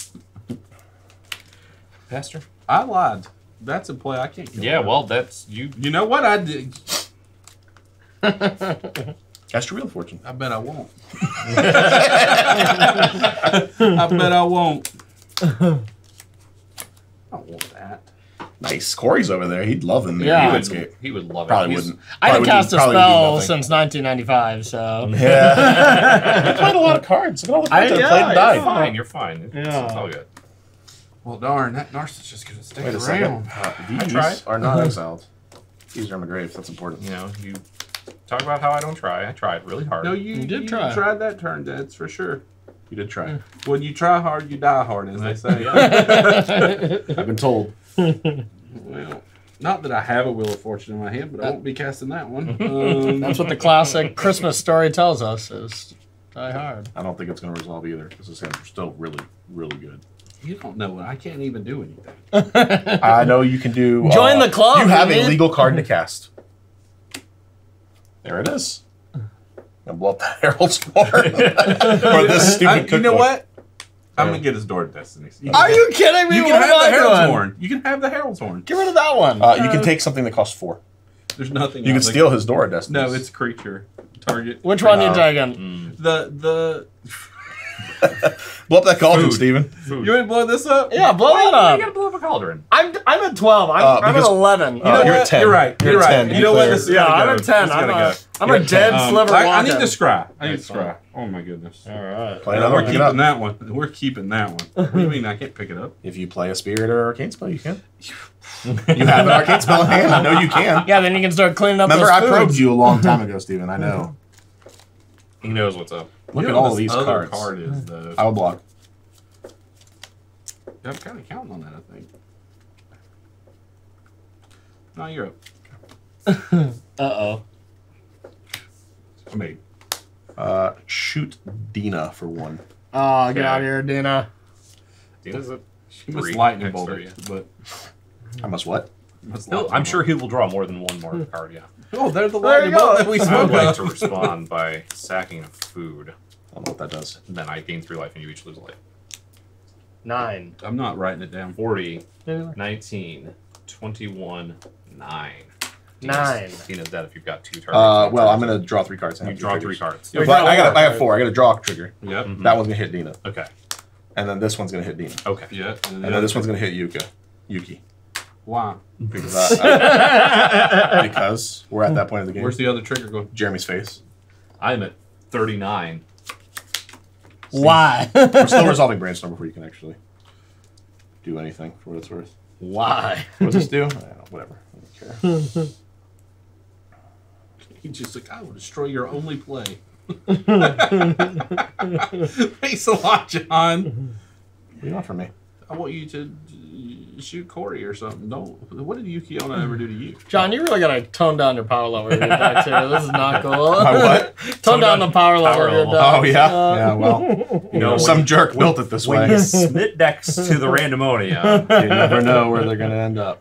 Pastor? I lied. That's a play I can't kill. Yeah, well, that's... You know what I did? Cast your Wheel of Fortune. I bet I won't. I bet I won't. I don't want that. Nice. Corey's over there. He'd love him. Yeah. He would love probably it. Wouldn't. I haven't cast a spell since 1995, so... Yeah. You played a lot of cards. Look at all the cards I played and died. You're fine. You're fine. It's all good. Well, darn. That Narset's just going to stick around. These are not exiled. These are on the grave. That's important. You know, you... Talk about how I don't try. I tried really hard. No, you did try. Tried that turn, that's for sure. You did try. Yeah. When you try hard, you die hard, as they say. I've been told. Well, not that I have a Wheel of Fortune in my hand, but I won't be casting that one. That's what the classic Christmas story tells us: is die hard. I don't think it's going to resolve either, because this game's still really, really good. You don't know. I can't even do anything. I know you can do. Join the club. You have a legal card to cast. There it is. I'm gonna blow up that Herald's War. Or this stupid cookbook. You know what? I'm gonna get his Door of Destiny. Are you kidding me? You can have the Herald's Horn. You can have the Herald's Horn. Get rid of that one. You can take something that costs 4. There's nothing. You can steal his Door of Destiny. No, it's creature target. Which one you taking? Blow up that cauldron, Steven. Food. You want to blow this up? Yeah, blow that up. You gotta blow up a cauldron. I'm at 12. I'm at 11. You know you're at 10. You're right. You're right. 10, you know what? This yeah, I'm at 10. I'm a dead sliver. I need to scry. I need to scry. Oh my goodness. All right. Play another. We're keeping that one. We're keeping that one. What do you mean I can't pick it up? If you play a spirit or arcane spell, you can. You have an arcane spell in hand. I know you can. Yeah, then you can start cleaning up. Remember, I probed you a long time ago, Steven. I know. He knows what's up. Look at all these cards. Card is, though. I'll block. Yeah, I'm kind of counting on that, I think. No, you're up. Uh-oh. I made. Shoot Dina for 1. Oh, get out of here, Dina. Dina's a she must lightning bolt you, but... I must what? I'm sure he will draw more than one more card, yeah. Oh, they're the lightning bolt that we spoke about. I would like to respond by sacking of food. I don't know what that does. And then I gain 3 life and you each lose a life. 9. I'm not writing it down. 40, 19, 21, 9. 9. Dina's dead if you've got 2 targets. Well, I'm going to draw 3 cards. You draw 3 cards. But I got 4. I got to draw a trigger. Yep. Mm-hmm. That one's going to hit Dina. Okay. And then this one's going to hit Dina. Okay. Yeah. And then this one's going to hit Yuki. Why? Because, because we're at that point of the game. Where's the other trigger going? Jeremy's face. I'm at 39. Why? We're still resolving Branch Storm before you can actually do anything, for what it's worth. Why? What does this do? I don't know, whatever. I don't care. He's just like, I will destroy your only play. Thanks a lot, John. What do you want from me? I want you to... shoot Corey or something. Don't. What did Yukiona ever do to you? John, you really gotta tone down your power level. This is not cool. My what? tone down the power level. Oh yeah. Yeah. Well, you know, some jerk built it this way. When you submit decks to the Randomonium, you never know where they're gonna end up.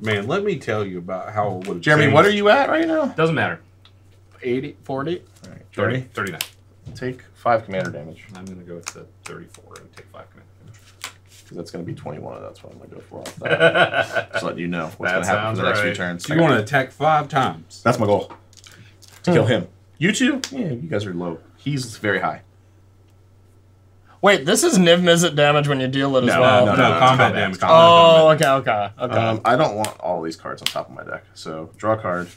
Man, let me tell you about how. It would've Jeremy, changed. What are you at right now? Doesn't matter. 80, 40, all right, 30, 39. Take 5 commander damage. I'm gonna go with the 34 and take 5 commander. That's going to be 21, and that's what I'm going to go for off that. Just letting you know what's going to happen for the next few turns. So you want to attack 5 times. That's my goal. To kill him. You two? Yeah, you guys are low. He's very high. Wait, this is Niv-Mizzet damage when you deal it as well? No, combat damage. Oh, okay. I don't want all these cards on top of my deck. So draw a card,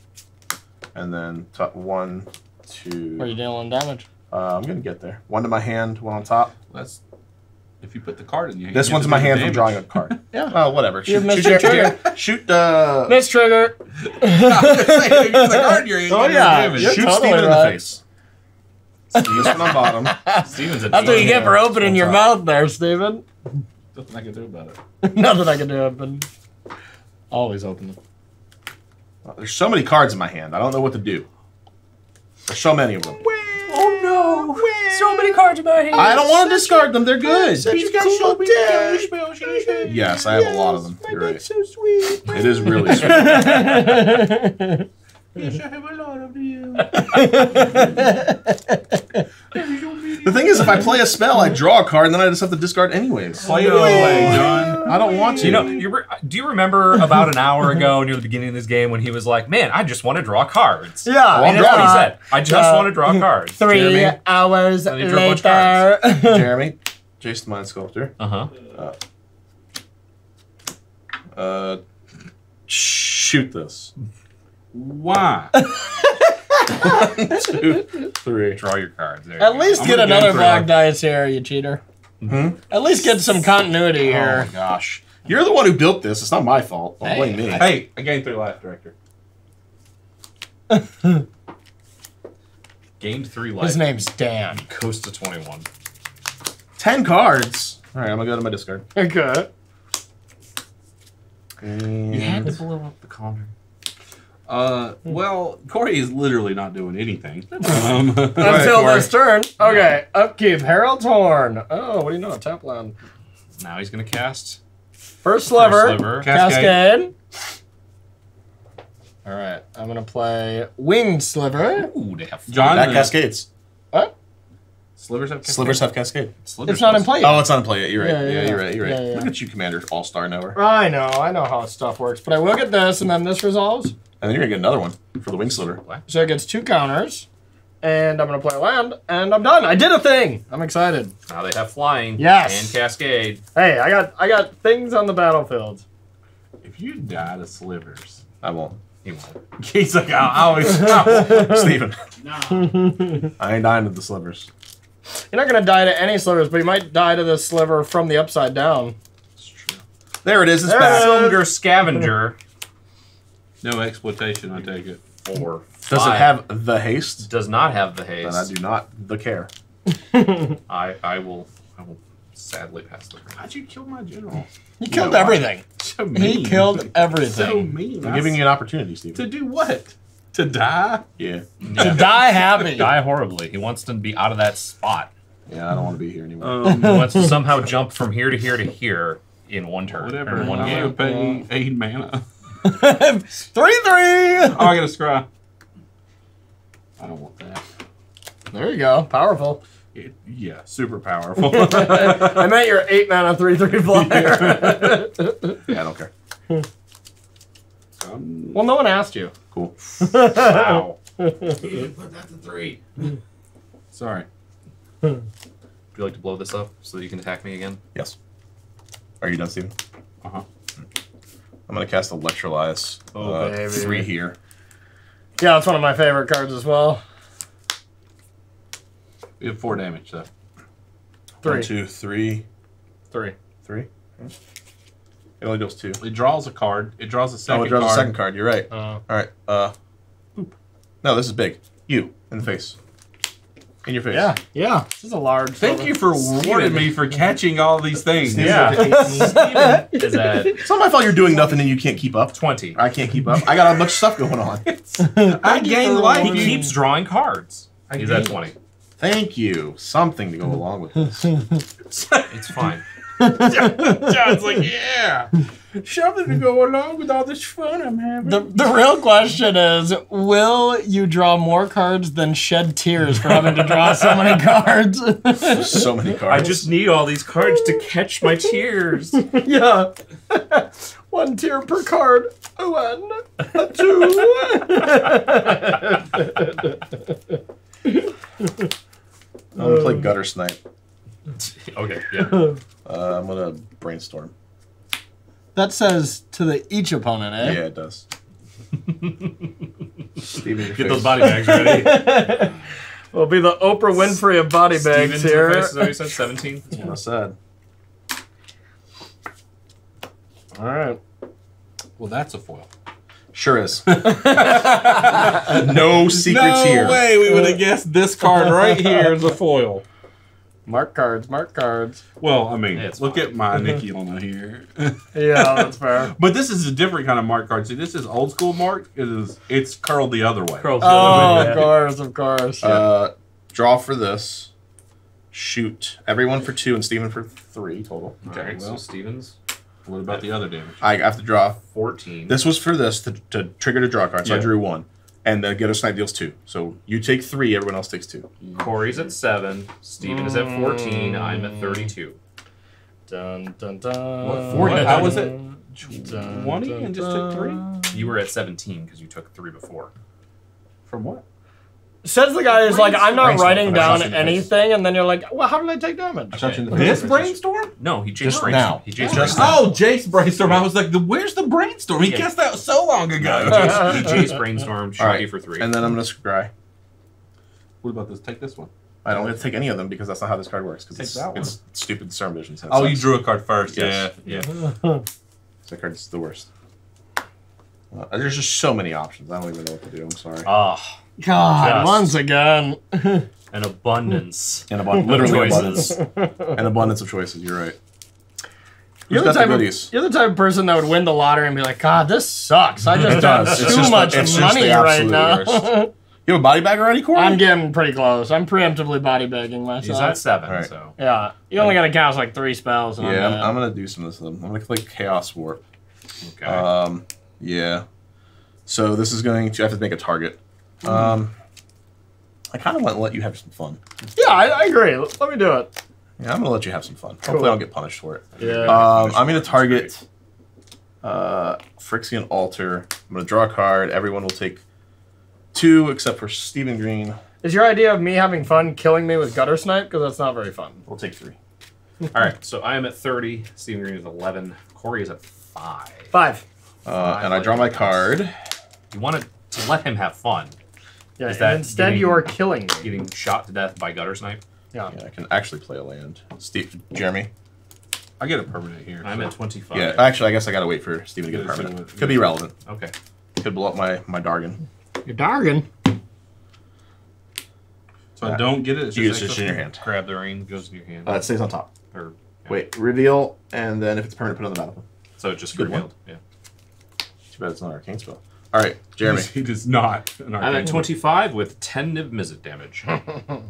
and then top 1, 2... Are you dealing damage? I'm going to get there. 1 to my hand, 1 on top. That's... If you put the card in your hand. This one's in my hand from drawing a card. Yeah. Oh, whatever. Shoot Miss Trigger. Oh, yeah. Shoot Steven in the face. Steven's on bottom. Steven's a That's what you get for opening your mouth there, Steven. Nothing I can do about it. Nothing I can do. I've been always open. There's so many cards in my hand. I don't know what to do. There's so many of them. Oh no! So many cards in my hand. I don't want to discard them. They're good. Yes, I have a lot of them. You're right. So sweet. It is really sweet. Yes, I have a lot of you. The thing is, if I play a spell, I draw a card, and then I just have to discard anyways. Play it away, John. I don't want to. You know, do you remember about an hour ago near the beginning of this game when he was like, "Man, I just want to draw cards." Yeah, well, that's what he said. I just want to draw cards. Three hours later, Jeremy, Jason, Mind Sculptor. Shoot this. Why? 1, 2, 3. Draw your cards. There At least get another black dice here, you cheater. Mm-hmm. At least get some continuity here. Oh, gosh. You're the one who built this. It's not my fault. Don't blame me. Hey, I gained 3 life, Director. Gained 3 life. His name's Dan. Coast to 21. 10 cards. All right, I'm going to go to my discard. Okay. And you had to blow up the counter. Well, Corey is literally not doing anything. Until this turn. Okay, upkeep, Harold's Horn. Oh, what do you know, tap land. Now he's going to cast... First Sliver, Cascade. All right, I'm going to play Winged Sliver. Ooh, they have that Cascades. What? Slivers have Cascade. Slivers have Cascade. It's not in play yet. Oh, it's not in play yet. You're right. Yeah, you're right. You're right. Look at you, Commander All-Star Knower. I know how stuff works, but I will get this, and then this resolves. And then you're gonna get another one for the Wing Sliver. So it gets 2 counters, and I'm gonna play land, and I'm done. I did a thing. I'm excited. Now they have flying. Yes. And Cascade. Hey, I got things on the battlefield. If you die to Slivers, I won't. He won't. He's like, I always stop. Stephen. Nah. I ain't dying to the Slivers. You're not gonna die to any Slivers, but you might die to the Sliver from the upside down. That's true. There it is. It's back. Cylinder Scavenger. No exploitation, I take it. 4, 5. Does it have the haste? Does not have the haste. Then I do not care. I will sadly pass the round. How'd you kill my general? He killed everything. So mean. He killed everything. So mean. I'm giving you an opportunity, Steve. To do what? To die? Yeah. To die happy. Die horribly. He wants to be out of that spot. Yeah, I don't want to be here anymore. He wants to somehow jump from here to here to here in one turn. Whatever. In one game. Paying 8 mana. 3-3! Oh, I got a scry. I don't want that. There you go. Powerful. Yeah, super powerful. I meant your 8 mana 3/3 flyer. Yeah, I don't care. Well, no one asked you. Cool. Wow. You didn't put that to 3. Sorry. Would you like to blow this up so that you can attack me again? Yes. Are you done, Steven? Uh-huh. I'm gonna cast Electrolyze. Oh, baby. 3 here. Yeah, that's one of my favorite cards as well. We have 4 damage, though. 3. 1, 2, 3. 3. Okay. It only deals 2. It draws a card. It draws a second card. Oh, it draws a second card. You're right. All right. No, this is big. You in the face. In your face. Yeah, yeah. This is a large. Thank you for rewarding me for catching all these things. Yeah. It's not my fault you're doing nothing and you can't keep up. 20. I can't keep up. I got much stuff going on. I gain life. He keeps drawing cards. He's at 20. Thank you. Something to go along with this. It's fine. John's like, yeah. Something to go along with all this fun I'm having. The real question is, will you draw more cards than shed tears for having to draw so many cards? So many cards. I just need all these cards to catch my tears. Yeah. 1 tear per card. 1, 2. I'm going to play Gutter Snipe. Okay, yeah. I'm going to brainstorm. That says to each opponent, eh? Yeah, it does. Steven, get those body bags ready. We'll be the Oprah Winfrey of body bags here. Is that what you said? 17? That's what I said. All right. Well, that's a foil. Sure is. No secrets here. No way we would have guessed this card right here is a foil. Mark cards, mark cards. Well, I mean, look at my Nikiona here. Yeah, that's fair. But this is a different kind of mark card. See, this is old school mark. It's curled the other way. Curled the other way. Of course, of course. Draw for this. Shoot. Everyone for 2 and Steven for 3 total. Okay, right, well, so Steven's. What about the other damage? I have to draw 14. This was for this to trigger the draw card, so I drew 1. And the Ghetto Snipe deals 2. So you take 3, everyone else takes 2. Corey's at 7, Steven is at 14, I'm at 32. Dun, dun, dun. What, 40? How was it? 20 and just took 3? You were at 17 because you took 3 before. From what? Says the guy who's like, I'm not writing down anything, and then you're like, well, how did I take damage? This brainstorm? No, he just brainstormed. He just now. Oh, Jace brainstorm. I was like, where's the brainstorm? He cast that so long ago. Jace brainstorm, Sharky for 3. And then I'm gonna scry. What about this? Take this one. I don't have to take any of them because that's not how this card works. Because it's stupid discern vision. Oh, you drew a card first. Yeah. That card's the worst. There's just so many options. I don't even know what to do. I'm sorry. Ah. God, once again. An abundance. An abundance. Literally choices. Abundance. An abundance of choices, you're right. You're the type of person that would win the lottery and be like, God, this sucks. I just got too much money right now. You have a body bag already, Corey? I'm getting pretty close. I'm preemptively body bagging myself. He's at 7, right. So. Yeah, you only got to cast like 3 spells. And yeah, I'm going to do some of this. I'm going to click Chaos Warp. Okay. Yeah. So this is going to, I have to make a target. I kind of want to let you have some fun. Yeah, I agree. Let me do it. Yeah, I'm going to let you have some fun. Hopefully I'll get punished for it. Yeah. I'm going to target Phyrexian Altar. I'm going to draw a card. Everyone will take 2 except for Stephen Green. Is your idea of me having fun killing me with Gutter Snipe? Because that's not very fun. We'll take 3. All right, so I am at 30. Stephen Green is 11. Corey is at 5. 5. And I draw my card. You wanted to let him have fun. Yeah, and instead you are killing me. Getting shot to death by Gutter Snipe. Yeah. I can actually play a land. Jeremy? I get a permanent here. I'm at 25. Yeah, actually, I guess I gotta wait for Steven to get a permanent. Could be relevant. Okay. Could blow up my Dargon. Your Dargon? So I don't get it. It's just in your hand. Grab the ring, goes in your hand. It stays on top. Or wait, reveal, and then if it's permanent, put it on the battlefield. So it's just revealed. Yeah. Too bad it's not an arcane spell. All right, Jeremy. He does not. I'm at 25 with 10 Niv-Mizzet damage. All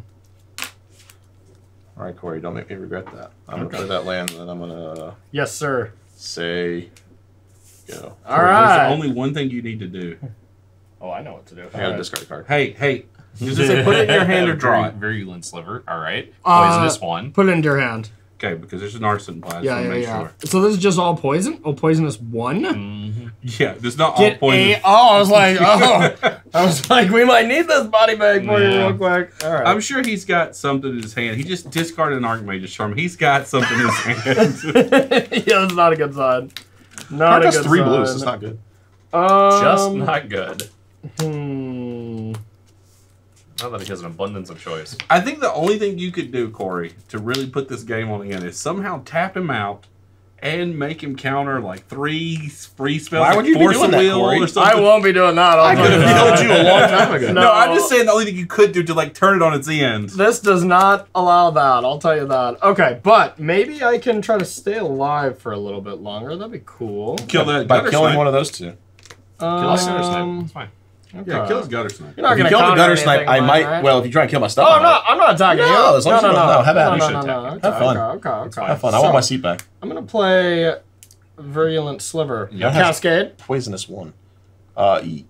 right, Corey, don't make me regret that. I'm going to play that land, and then I'm going to... Yes, sir. Say go. All right. There's only one thing you need to do. Oh, I know what to do. I got to discard a card. Hey. Just say put it in your hand or draw it. Virulent Sliver, all right. Poisonous one. Put it in your hand. Okay, because there's an arson blast. Yeah. Sure. So this is just all poison? Oh, poisonous one? Mm-hmm. Yeah, there's not all poison. Oh, I was like, we might need this body bag for you real quick. All right. I'm sure he's got something in his hand. He just discarded an Archmage's Charm. He's got something in his hand. Yeah, that's not a good sign. Not a good sign. 3 blues. It's not good. Just not good. Not that he has an abundance of choice. I think the only thing you could do, Corey, to really put this game on the end is somehow tap him out and make him counter like 3 free spells. Why would you be doing that, Corey? I won't be doing that. I could have healed you a long time ago. No, I'm just saying the only thing you could do to like turn it on its end. This does not allow that. I'll tell you that. Okay, but maybe I can try to stay alive for a little bit longer. That'd be cool. Kill that by killing one of those 2. Kill Gutter Snipe. That's fine. Okay. Yeah, kill his Gutter Snipe. You're not going to kill the Gutter Snipe. I might. Right? Well, if you try and kill my stuff, I'm not attacking you. No, as long as you don't know. Have at it. You should attack. Have fun. Okay. Have fun. I want my seat back. I'm going to play Virulent Sliver. Cascade. Poisonous one. Cascade.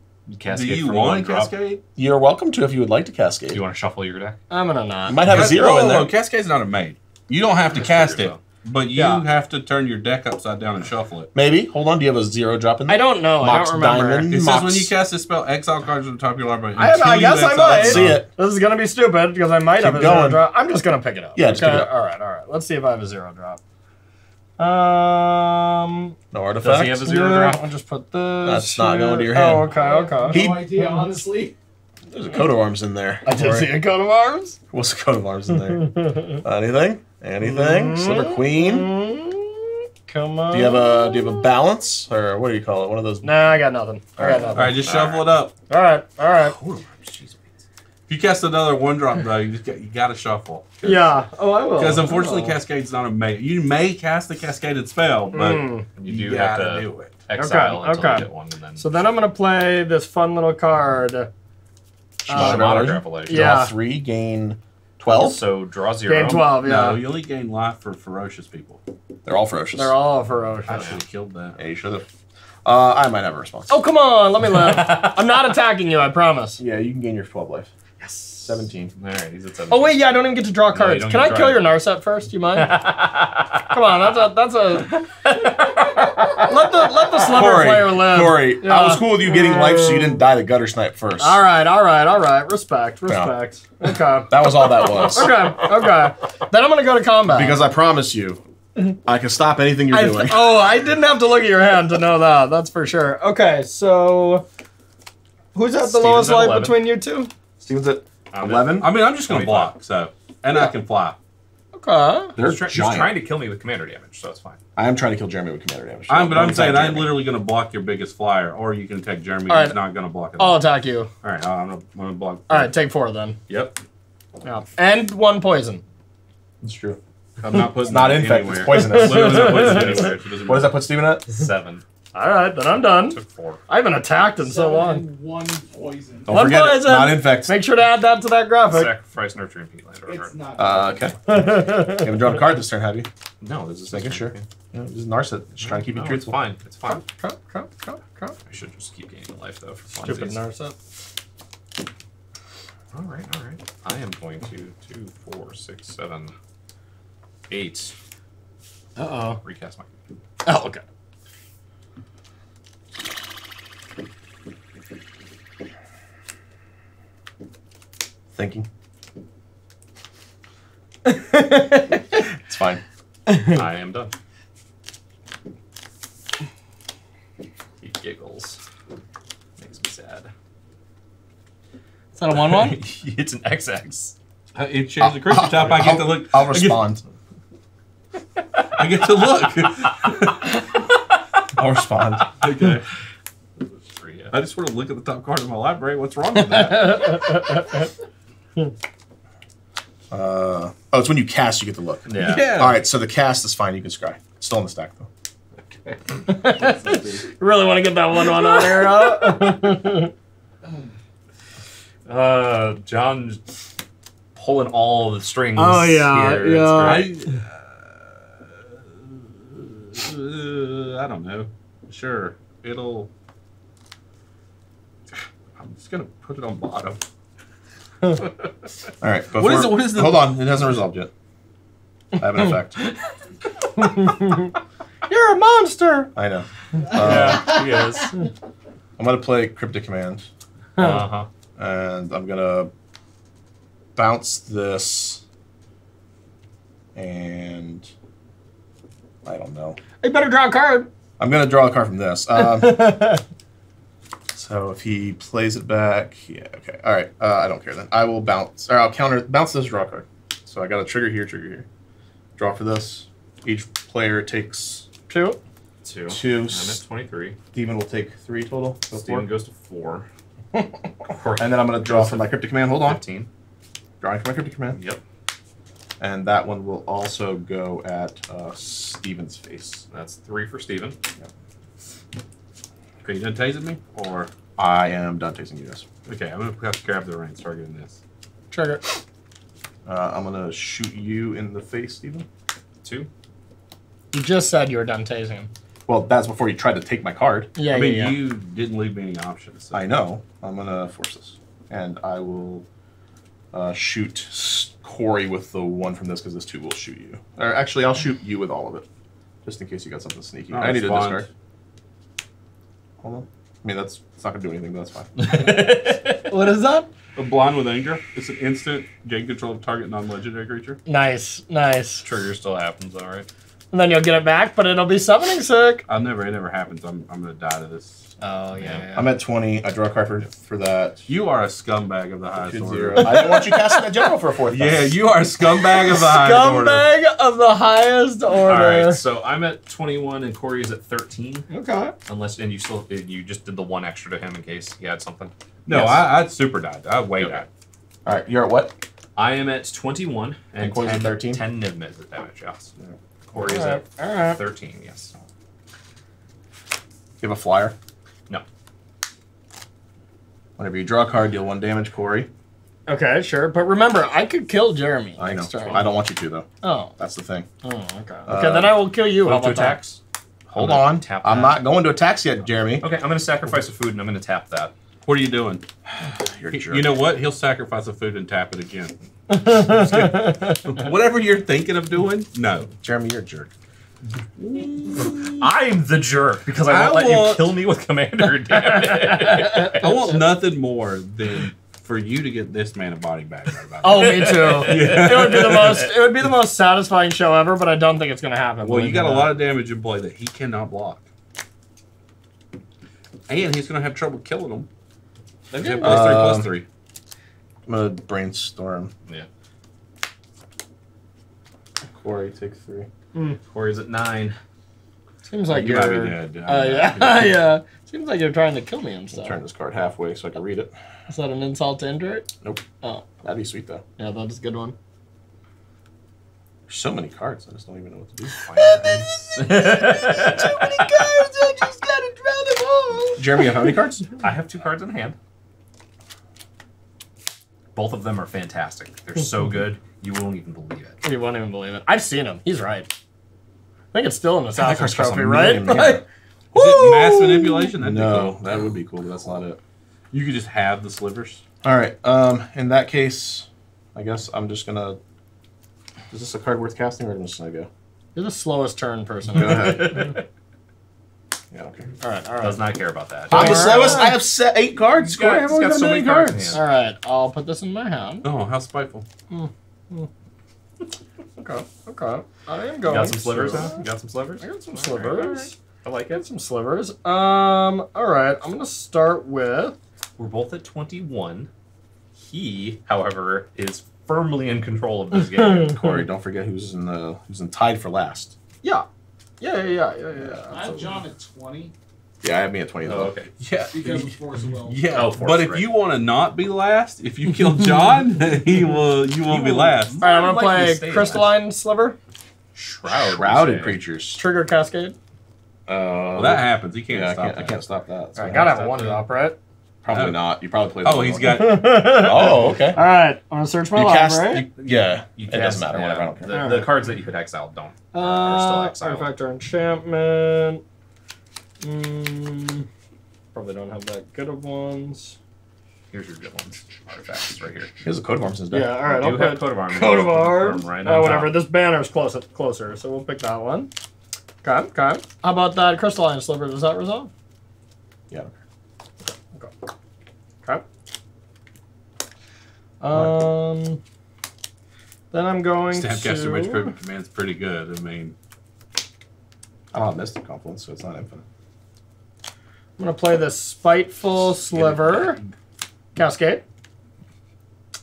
Do you want to Cascade? You're welcome to if you would like to Cascade. Do you want to shuffle your deck? I'm going to not. You might have a 0 in there. No, Cascade's not a main. You don't have to cast it. But you have to turn your deck upside down and shuffle it. Maybe. Hold on. Do you have a 0 drop in there? I don't know. Mox, I don't remember. Diamond, it says when you cast a spell, exile cards from the top of your library. I guess I might. See it. This is going to be stupid because I might have a 0 drop. I'm just going to pick it up. Yeah, just pick it up. All right. Let's see if I have a 0 drop. No artifact. Does he have a 0 drop? I'll just put this. That's not going to your hand. Oh, okay. No idea, honestly. There's a coat of arms in there. I did see a coat of arms. What's a coat of arms in there? Anything? Anything? Sliver Queen? Come on. Do you have a balance? Or what do you call it? One of those... Nah, I got nothing. All right, just shuffle it up. All right. If You cast another one drop though, you got to shuffle. Yeah. Oh, I will. Because unfortunately, Cascade's not a mate. You may cast the Cascaded spell, but you do have to do it. Exile until you get one, and then. So then I'm gonna play this fun little card. Autograph. Draw 3, gain 12. So draw 0. Gain 12. Yeah. No, you only gain life for ferocious people. They're all ferocious. They're all ferocious. I should have killed that. Yeah, you should have. I might have a response. Oh, come on, let me live. I'm not attacking you, I promise. Yeah, you can gain your 12 life. Yes. 17. All right, he's at 17. Oh wait, yeah, I don't even get to draw cards. No, can I kill your Narset first? Do you mind? Come on, that's a. Let the Sliver player live. Corey, yeah. I was cool with you getting life so you didn't die to Gutter Snipe first. All right, all right, all right. Respect. Yeah. Okay. That was all that was. Okay. Then I'm gonna go to combat. Because I promise you. I can stop anything you're doing. Oh, I didn't have to look at your hand to know that. That's for sure. Okay, so who's at the lowest life between you two? Steven's at 11. I mean, I'm just going to block, so. And I can fly. Okay. They're just trying to kill me with commander damage, so it's fine. I am trying to kill Jeremy with commander damage. I'm saying I'm literally going to block your biggest flyer, or you can take Jeremy who's not going to block it. I'll attack you. All right, I'm going to block. All right, take 4 then. Yep. Yeah. And 1 poison. That's true. I'm not putting that anywhere. It's poisonous. What does that put Steven at? 7. All right, then I'm done. Took 4. I haven't attacked in so long. 1 poison. Don't forget poison. Not infect. Make sure to add that to that graphic. Sacrifice, nurture, repeat later. It's not. Okay. You haven't drawn a card this turn, have you? No, this is making sure. Yeah, this is Narset. Just trying to keep you truthful. It's fine. Crop. I should just keep gaining life though. For stupid Narset. All right, all right. I am going to 2, 4, 6, 7. 8. Uh-oh. Recast my... Oh, okay. Thinking. It's fine. I am done. He giggles. Makes me sad. Is that a 1/1? It's an XX. It changed the creature type. I get to look. I'll respond. I get to look. I'll respond. Okay. I just want to look at the top card in my library. What's wrong with that? Oh, it's when you cast, you get to look. Yeah. All right, so the cast is fine. You can scry. It's still in the stack, though. Okay. Really want to get that 1/1 on there, huh? John pulling all the strings. Oh, yeah. Here. Yeah. It's great. I don't know. Sure, it'll. I'm just gonna put it on bottom. All right. What is it? What is the? Hold on, it hasn't resolved yet. I have an effect. You're a monster. I know. Yeah, he is. I'm gonna play Cryptic Command. And I'm gonna bounce this. And. I don't know. I better draw a card. I'm going to draw a card from this. So if he plays it back, yeah, okay. All right, I don't care then. I will bounce, or I'll bounce this, draw card. So I got a trigger here. Draw for this. Each player takes 2. 2. And that's 23. Steven will take 3 total. So Steven goes to 4. And then I'm going to draw for my Cryptic Command. Hold on. 15. Drawing for my Cryptic Command. Yep. And that one will also go at Steven's face. That's 3 for Steven. Yep. Okay, you done tasing me? Or? I am done tasing you guys. Okay, I'm going to have to grab the reins, start getting this. Trigger. I'm going to shoot you in the face, Steven. 2. You just said you were done tasing him. Well, that's before you tried to take my card. Yeah, I mean, you didn't leave me any options. So. I know. I'm going to force this. And I will shoot Corey with the 1 from this, because this 2 will shoot you. Or actually, I'll shoot you with all of it, just in case you got something sneaky. I need to discard. Hold on. I mean, it's not gonna do anything, but that's fine. What is that? A Blind with Anger. It's an instant gain control of target non-legendary creature. Nice, nice. Trigger still happens, all right. And then you'll get it back, but it'll be summoning sick. It never happens. I'm gonna die to this. Oh yeah. I'm at 20. I draw a card for that. You are a scumbag of the highest order. I didn't want you casting that general for a 4th. Yeah, you are a scumbag of the highest order. Scumbag of the highest order. All right. So I'm at 21 and Corey is at 13. Okay. Unless you just did the 1 extra to him in case he had something. No, yes. I super died. I way died. All right, you're at what? I am at 21 and Corey's at 13. 10 Niv-Mizzet damage. Yes. Corey is at 13. Yes. You have a flyer? No. Whenever you draw a card, deal 1 damage, Corey. Okay, sure, but remember, I could kill Jeremy. I know. Time. I don't want you to though. Oh, that's the thing. Oh, okay. Okay, then I will kill you. How about attacks? Hold on. Tap. I'm not going to attacks yet, Jeremy. Okay, I'm going to sacrifice a food and I'm going to tap that. What are you doing? You're a jerk. You know what? He'll sacrifice a food and tap it again. Whatever you're thinking of doing, no, Jeremy, you're a jerk. I'm the jerk because I won't let you kill me with Commander. Damn it. I want nothing more than for you to get this man a body bag. Right about me too. Yeah. It would be the most. It would be the most satisfying show ever, but I don't think it's going to happen. Well, you got a lot of damage in play that he cannot block, and he's going to have trouble killing him. They've got +3/+3. I'm going to brainstorm. Yeah. Corey takes 3. Corey's at 9. Seems like you might be dead. Yeah. Seems like you're trying to kill me and stuff. Turn this card halfway so I can read it. Is that an insult to injure it? Nope. Oh. That'd be sweet, though. Yeah, that is a good one. There's so many cards. I just don't even know what to do. Too many cards. I just got to draw them all. Jeremy, you have how many cards? I have 2 cards in hand. Both of them are fantastic. They're so good, you won't even believe it. You won't even believe it. I've seen him. He's right. I think it's still in the Assassin's Trophy, right? Is it mass manipulation? That'd no, cool. That would be cool, but that's not it. You could just have the slivers. All right. In that case, I guess I'm just going to... Is this a card worth casting or just going to go? You're the slowest turn person. Go ahead. Yeah, okay. All right. Does not care about that. I'm the slowest. I have 8 cards. Corey, I've only got so many cards. All right, I'll put this in my hand. Oh, how spiteful. Okay. I am going. You got some slivers, huh? You got some slivers? I got some slivers. Right. I like it. Some slivers. All right, I'm going to start with... We're both at 21. He, however, is firmly in control of this game. Corey, don't forget who's in tied for last. Yeah. I have John at 20. Yeah, I have me at 20 though. Oh, okay. Yeah. Because of Force of Will. Yeah. Oh, but if you want to not be last, if you kill John, you won't be last. All right, I'm gonna play Crystalline Sliver. Shrouded creatures. Trigger Cascade. Well, that happens. You can't stop. I can't stop that. So I gotta have 1 drop, right? Probably not. You probably played. Oh, he's got. Oh, okay. All right, I'm gonna search my library. It doesn't matter. Whatever. I don't care. The cards that you could exile don't. Are still exiled. Artifact or enchantment. Probably don't have that good of ones. Here's your good ones. Artifacts right here. Here's a coat of arms instead. Yeah. All right. I'll put coat of arms. Coat of arms. Right now. Whatever. This banner's closer, so we'll pick that one. Okay. How about that crystalline sliver? Does that resolve? Yeah. Okay. Then I'm going to... Snapcaster Witchcraft Command's pretty good. I mean... I don't have Mystic Confluence, so it's not infinite. I'm going to play the Spiteful Sliver. Cascade.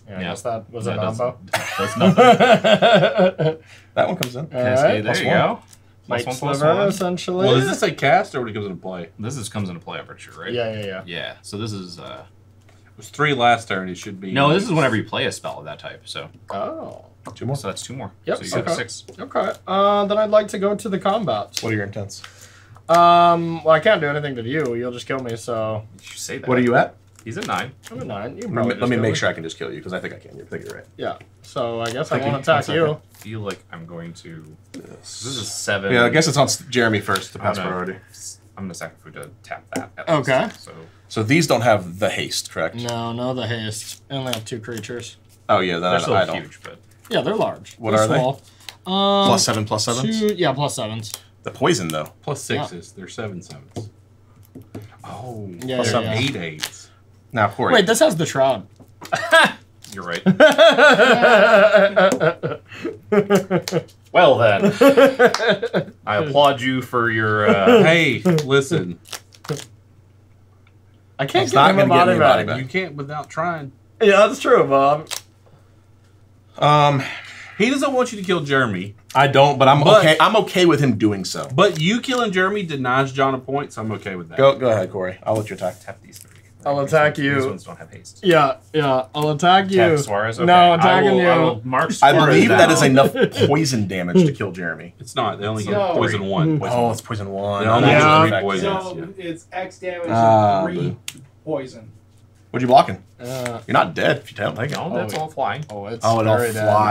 Yeah, I guess that was a combo. That's nothing. That one comes in. Cascade, right, there you go. Might Sliver, essentially. Well, does this say cast or when it comes into play? This comes into play, I'm pretty sure, right? Yeah, so this is... It was 3 last turn. It should be. No, this is whenever you play a spell of that type. So. Oh. 2 more. So that's 2 more. Yep. So you got 6. Okay. Then I'd like to go to the combat. What are your intents? Well, I can't do anything to you. You'll just kill me. So. You say that. What are you at? He's at 9. I'm at 9. Let me make sure I can just kill you because I think I can. You're thinking right. Yeah. So I guess I won't attack you. I feel like I'm going to. This is 7. Yeah, I guess it's on Jeremy first to pass priority. I'm gonna sack food to tap that. At least. Okay. So these don't have the haste, correct? No, the haste. I only have 2 creatures. Oh yeah, that I don't. Huge, but yeah, they're large. What are they? +7/+7s. 2, yeah, +7s. The poison though. +6s. Yeah. They're 7/7s. Oh. Yeah. +7 8/8s. Now, of course. Wait, this has the shroud. You're right. Well then, I applaud you for your. Hey, listen. I can't get my body back. You can't without trying. Yeah, that's true, Bob. He doesn't want you to kill Jeremy. I don't, but I'm okay. I'm okay with him doing so. But you killing Jeremy denies John a point, so I'm okay with that. Go ahead, Corey. I'll let you attack. Tap these 3. I'll attack you. These ones don't have haste. Yeah, yeah. I'll attack you. Attack Suarez? Okay. No, attacking you. I will march Suarez I believe down. That is enough poison damage to kill Jeremy. It's not. They only get poison one. Oh, it's poison one. They only get three poisons. So it's X damage and 3 poison. What are you blocking? You're not dead if you don't take it. Oh, that's all flying. Oh, it's all flies.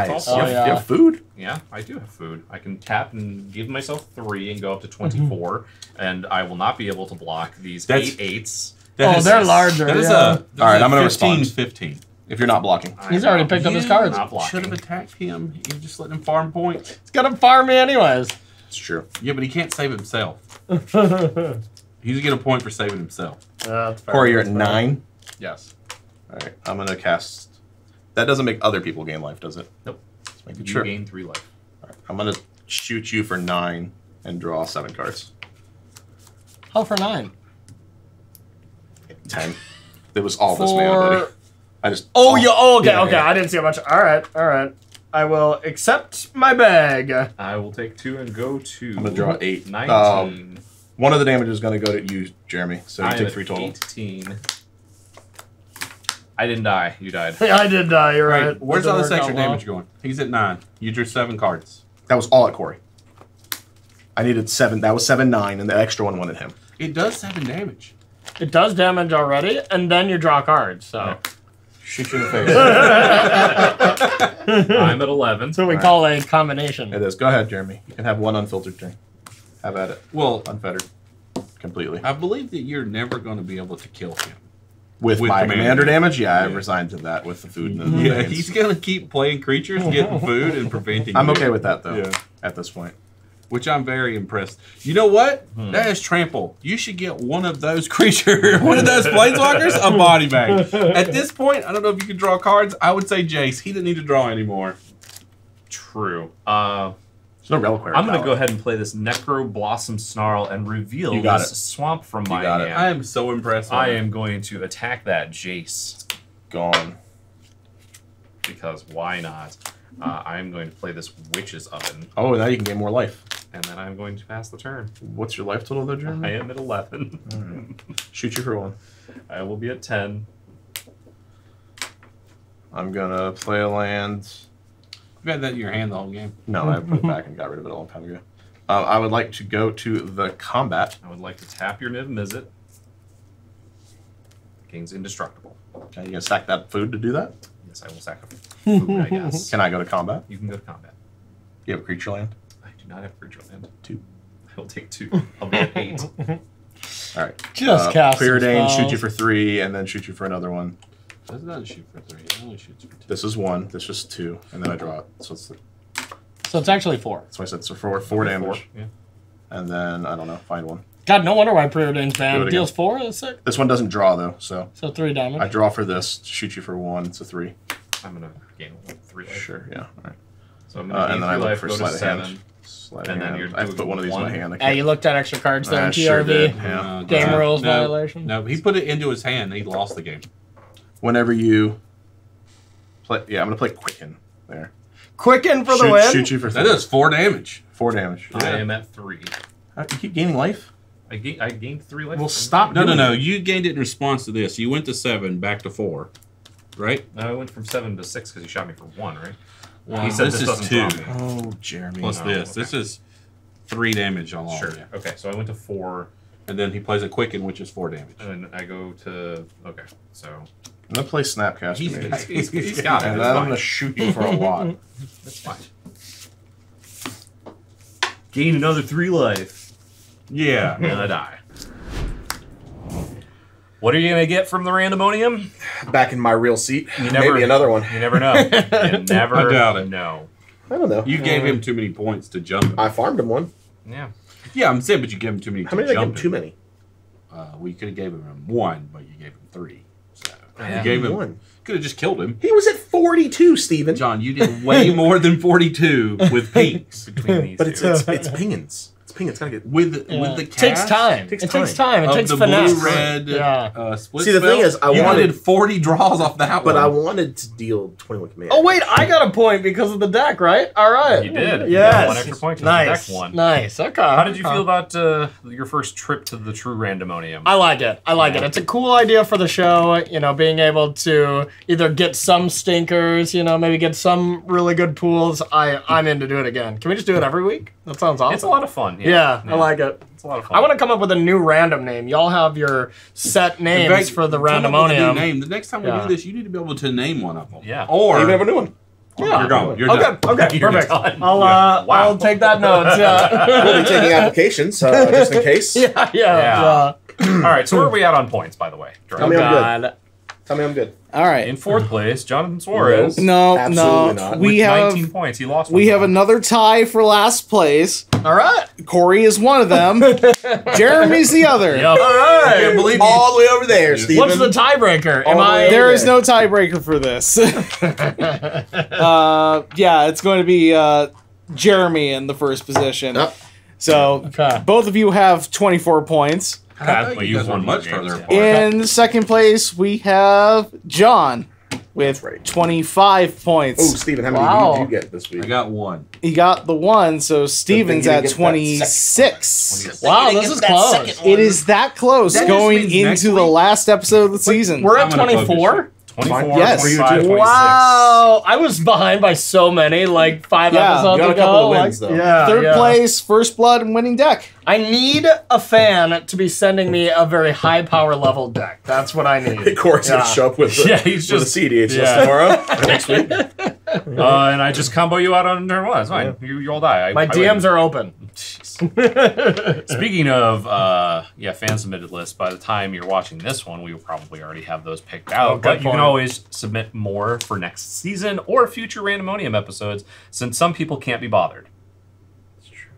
It's all flying. You have food? Yeah, I do have food. I can tap and give myself 3 and go up to 24, and I will not be able to block these 8/8s. Oh, they're larger. That is all right, I'm going to respond. 15. If you're not blocking. He's already picked up his cards. Should have attacked him. You're just letting him farm points. He's going to farm me anyways. It's true. Yeah, but he can't save himself. He's going to get a point for saving himself. That's fair. Corey, you're at 9. Yes. All right, I'm going to cast. That doesn't make other people gain life, does it? Nope. Let's make it sure. You gain 3 life. All right, I'm going to shoot you for 9 and draw 7 cards. How for 9? 10. It was all this man, buddy. I just. Oh, yeah. Oh, okay. Yeah, okay. Yeah. I didn't see how much. All right. All right. I will accept my bag. I will take 2 and go to. I'm going to draw 8. 19. One of the damage is going to go to you, Jeremy. So you take 3 total. 18. I didn't die. You died. I did die. You're right. Where's all this extra damage going? He's at 9. You drew 7 cards. That was all at Corey. I needed 7. That was 7, 9, and the extra one went at him. It does 7 damage. It does damage already, and then you draw cards. So yeah. Shoot you in the face. I'm at 11. So we call a combination. It is. Go ahead, Jeremy. You can have one unfiltered drink. Have at it. Well, unfettered, completely. I believe that you're never going to be able to kill him. With my commander damage, yeah, I've resigned to that with the food. And the yeah, he's gonna keep playing creatures, getting food, and preventing. I'm okay with that though. Yeah. At this point, which I'm very impressed. You know what? That is trample. You should get one of those creatures, one of those planeswalkers, a body bag. At this point, I don't know if you can draw cards. I would say Jace. He didn't need to draw anymore. True. There's no reliquary. I'm gonna go ahead and play this Necro Blossom Snarl and reveal this swamp from my hand. I am so impressed. I am going to attack that Jace. Gone. Because why not? I am going to play this Witch's Oven. Oh, now you can get more life. And then I'm going to pass the turn. What's your life total, though, Jeremy? I am at 11. All right. Shoot you for 1. I will be at 10. I'm gonna play a land. You had that in your hand the whole game. No, I put it back and got rid of it a long time ago. I would like to go to the combat. I would like to tap your Niv-Mizzet. King's indestructible. Okay, you gonna stack that food to do that? Yes, I will stack up food, I guess. Can I go to combat? You can go to combat. Do you have creature land? I do not have creature land. 2. I will take 2. I'll be at 8. All right. Just cast. Preordain, shoot you for 3, and then shoot you for another one. Does not shoot for 3. It only shoots for 2. This is 1. This is 2, and then I draw it. So it's actually 4. That's why I said so. 4 damage. 4. Yeah. And then I don't know. Find 1. God, no wonder why preordain's banned. It deals 4. Is it? This one doesn't draw though, so. So 3 damage. I draw for this. Shoot you for 1. It's a 3. I'm gonna gain 3. Sure. Yeah. All right. So I'm gonna gain and then I look for sleight of hand. And then I put one of these in my hand. Yeah, you looked at extra cards there in TRV. Yeah. Game rules violation. No, he put it into his hand. He lost the game. Whenever you play, yeah, I'm gonna play Quicken there. Quicken for the win. Shoot you for 3. That is 4 damage. 4 damage. Yeah. I am at 3. How, you keep gaining life. I gained 3 life. Well, stop. No. You gained it in response to this. You went to 7, back to 4, right? No, I went from 7 to 6 because you shot me for 1, right? Well, he said this is 2. Oh, Jeremy. Plus this. Okay. This is 3 damage on all. Sure. Yeah. Okay, so I went to 4, and then he plays a Quicken, which is 4 damage. And I go to okay, so. I'm going to play Snapcast. He's got it. And I'm going to shoot you for a lot. That's fine. Gain another 3 life. Yeah. I'm going to die. What are you going to get from the Randomonium? Back in my real seat. Maybe another one. You never know. You never I doubt it. Know. I don't know. You gave him too many points to jump him. I farmed him one. Yeah. Yeah, I'm saying, but you gave him too many. How many did I give him too many? Well, you could have gave him 1, but you gave him 3. You gave him 1. Could have just killed him. He was at 42, Stephen. John, you did way more than 42 with peaks between these. But it's pingins. It's gotta get with the cast. It takes time. It takes finesse. Blue red split. See, the thing is, I wanted 40 draws off that, but I wanted to deal 21 command. Oh wait, I got a point because of the deck, right? All right, you did. Yes, one extra point. Nice, the deck won. Nice. Okay. How did you feel about your first trip to the true Randomonium? I liked it. I liked it. It's a cool idea for the show. You know, being able to either get some stinkers, you know, maybe get some really good pools. I'm in to do it again. Can we just do it every week? That sounds awesome. It's a lot of fun. Yeah, I like it. It's a lot of fun. I want to come up with a new random name. Y'all have your set names for the Randomonium. The next time we do this, you need to be able to name one of them. Yeah. Or you have a new one. Yeah. You're gone. You're done. Okay, perfect. I'll take that note. Yeah. We'll be taking applications just in case. All right. So where are we at on points, by the way? Tell me I'm good. All right. In fourth place, Jonathan Suarez. No, absolutely not. We have 19 points. He lost. We have another tie for last place. All right. Corey is one of them. Jeremy's the other. Yep. All right. I can't believe all the way over there, Stephen. What's the tiebreaker? There is no tiebreaker for this. Yeah, it's going to be Jeremy in the first position. Yep. So both of you have 24 points. You've won much further. In second place, we have John with 25 points. Oh, Stephen, how many did you get this week? I got one. He got the one, so Stephen's at 26. Wow, this is close. It is that close going into the last episode of the season. We're at 24? 24, yes. 25, 26. Wow. I was behind by so many, like 5 episodes ago. A couple of wins, though. Yeah, Third place, First Blood, and winning deck. I need a fan to be sending me a very high power level deck. That's what I need. Corey's going to show up with the CDHS tomorrow. Next week. And I just combo you out on turn one. It's fine. Yeah. You all die. My DMs are open. Speaking of fan submitted lists, by the time you're watching this one, we will probably already have those picked out. But you can always submit more for next season or future Randomonium episodes, since some people can't be bothered. It's true.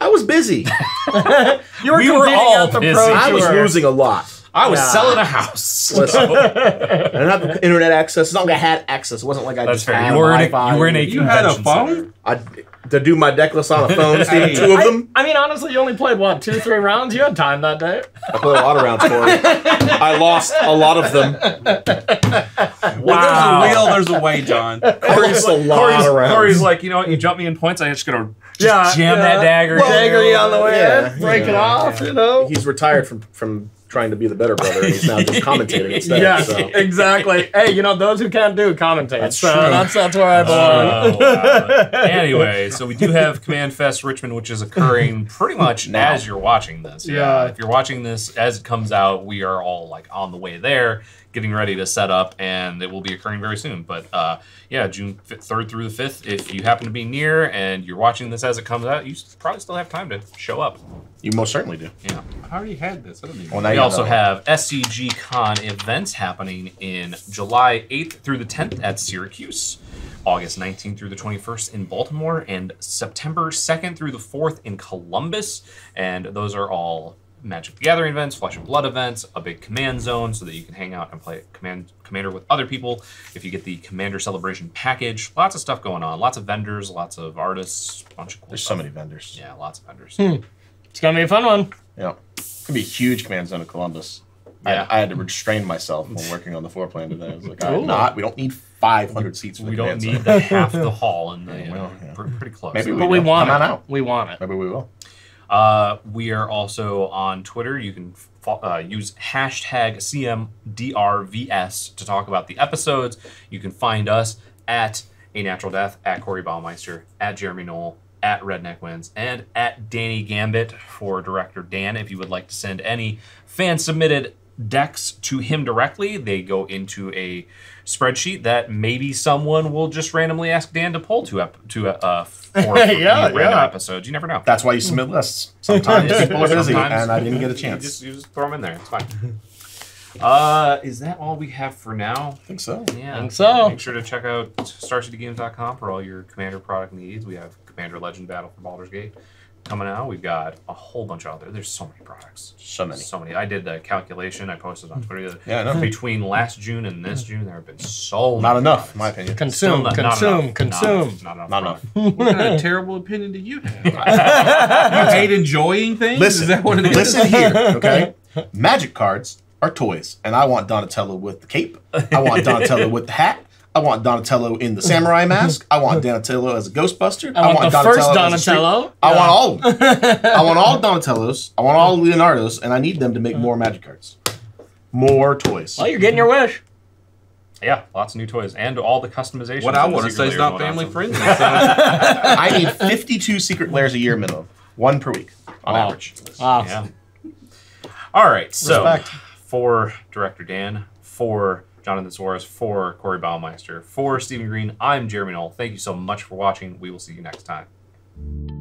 I was busy. we were all busy. I was losing a lot. I was selling a house. Listen, I didn't have internet access. It's not like I had access. It wasn't like I just had Wi-Fi. You had a phone? To do my deck list on a phone, Stephen, two of them. I mean, honestly, you only played, what, 2 or 3 rounds? You had time that day. I played a lot of rounds for it. I lost a lot of them. Wow. Well, there's a will, there's a way, John. Corey's like, you know what, you jump me in points, I'm just going to jam that dagger. On the way in, break it off, you know? He's retired from trying to be the better brother, and he's now just commentating instead. Yeah, exactly. Hey, you know, those who can't do, commentate. That's where I belong. Anyway, so we do have Command Fest Richmond, which is occurring pretty much as you're watching this. Yeah. If you're watching this as it comes out, we are all like on the way there, getting ready to set up, and it will be occurring very soon. But June 3rd through the 5th, if you happen to be near and you're watching this as it comes out, you probably still have time to show up. You most certainly do. Yeah. I already had this. I don't even know. We also have SCG Con events happening in July 8th through the 10th at Syracuse, August 19th through the 21st in Baltimore, and September 2nd through the 4th in Columbus. And those are all Magic: The Gathering events, Flesh and Blood events, a big Command zone so that you can hang out and play Commander with other people. If you get the Commander Celebration package, lots of stuff going on. Lots of vendors, lots of artists, a bunch of cool stuff. There's so many vendors. Yeah, lots of vendors. It's going to be a fun one. Yeah. It's going to be a huge Command zone in Columbus. Yeah. I had to restrain myself when working on the floor plan today. I was like, we don't need 500 seats for the Command zone. We don't need half the hall. Pretty close. Maybe we want it. We want it. Maybe we will. We are also on Twitter. You can use hashtag CMDRVS to talk about the episodes. You can find us at A Natural Death, at Corey Baumeister, at Jeremy Noel, at Redneck Wins, and at Danny Gambit for Director Dan. If you would like to send any fan-submitted decks to him directly, they go into a spreadsheet that maybe someone will just randomly ask Dan to pull for random episodes. You never know. That's why you submit lists. Sometimes people are busy, and I didn't get a chance. You just throw them in there. It's fine. Is that all we have for now? I think so. Yeah. I think so. Make sure to check out StarCityGames.com for all your Commander product needs. We have Commander Legend Battle for Baldur's Gate. coming out. We've got a whole bunch out there. There's so many products. So many. So many. I did the calculation. I posted on Twitter. Yeah, no. Between last June and this June, there have been so many. Not enough, in my opinion. Consume, not, consume, not consume. Not enough. What kind of terrible opinion do you have? You hate enjoying things? Listen, is that what it is? Listen here, okay? Magic cards are toys, and I want Donatello with the cape. I want Donatello with the hat. I want Donatello in the samurai mask. I want Donatello as a Ghostbuster. I want the first Donatello. Yeah. I want all of them. I want all Donatellos. I want all Leonardos, and I need them to make more Magic cards. More toys. Well, you're getting your wish. Yeah, lots of new toys and all the customization. What I want to say is not family friendly. I need 52 secret layers a year minimum. One per week on average. Wow. Yeah. All right, so for Director Dan, for Jonathan Suarez, for Corey Baumeister, for Stephen Green, I'm Jeremy Noel. Thank you so much for watching. We will see you next time.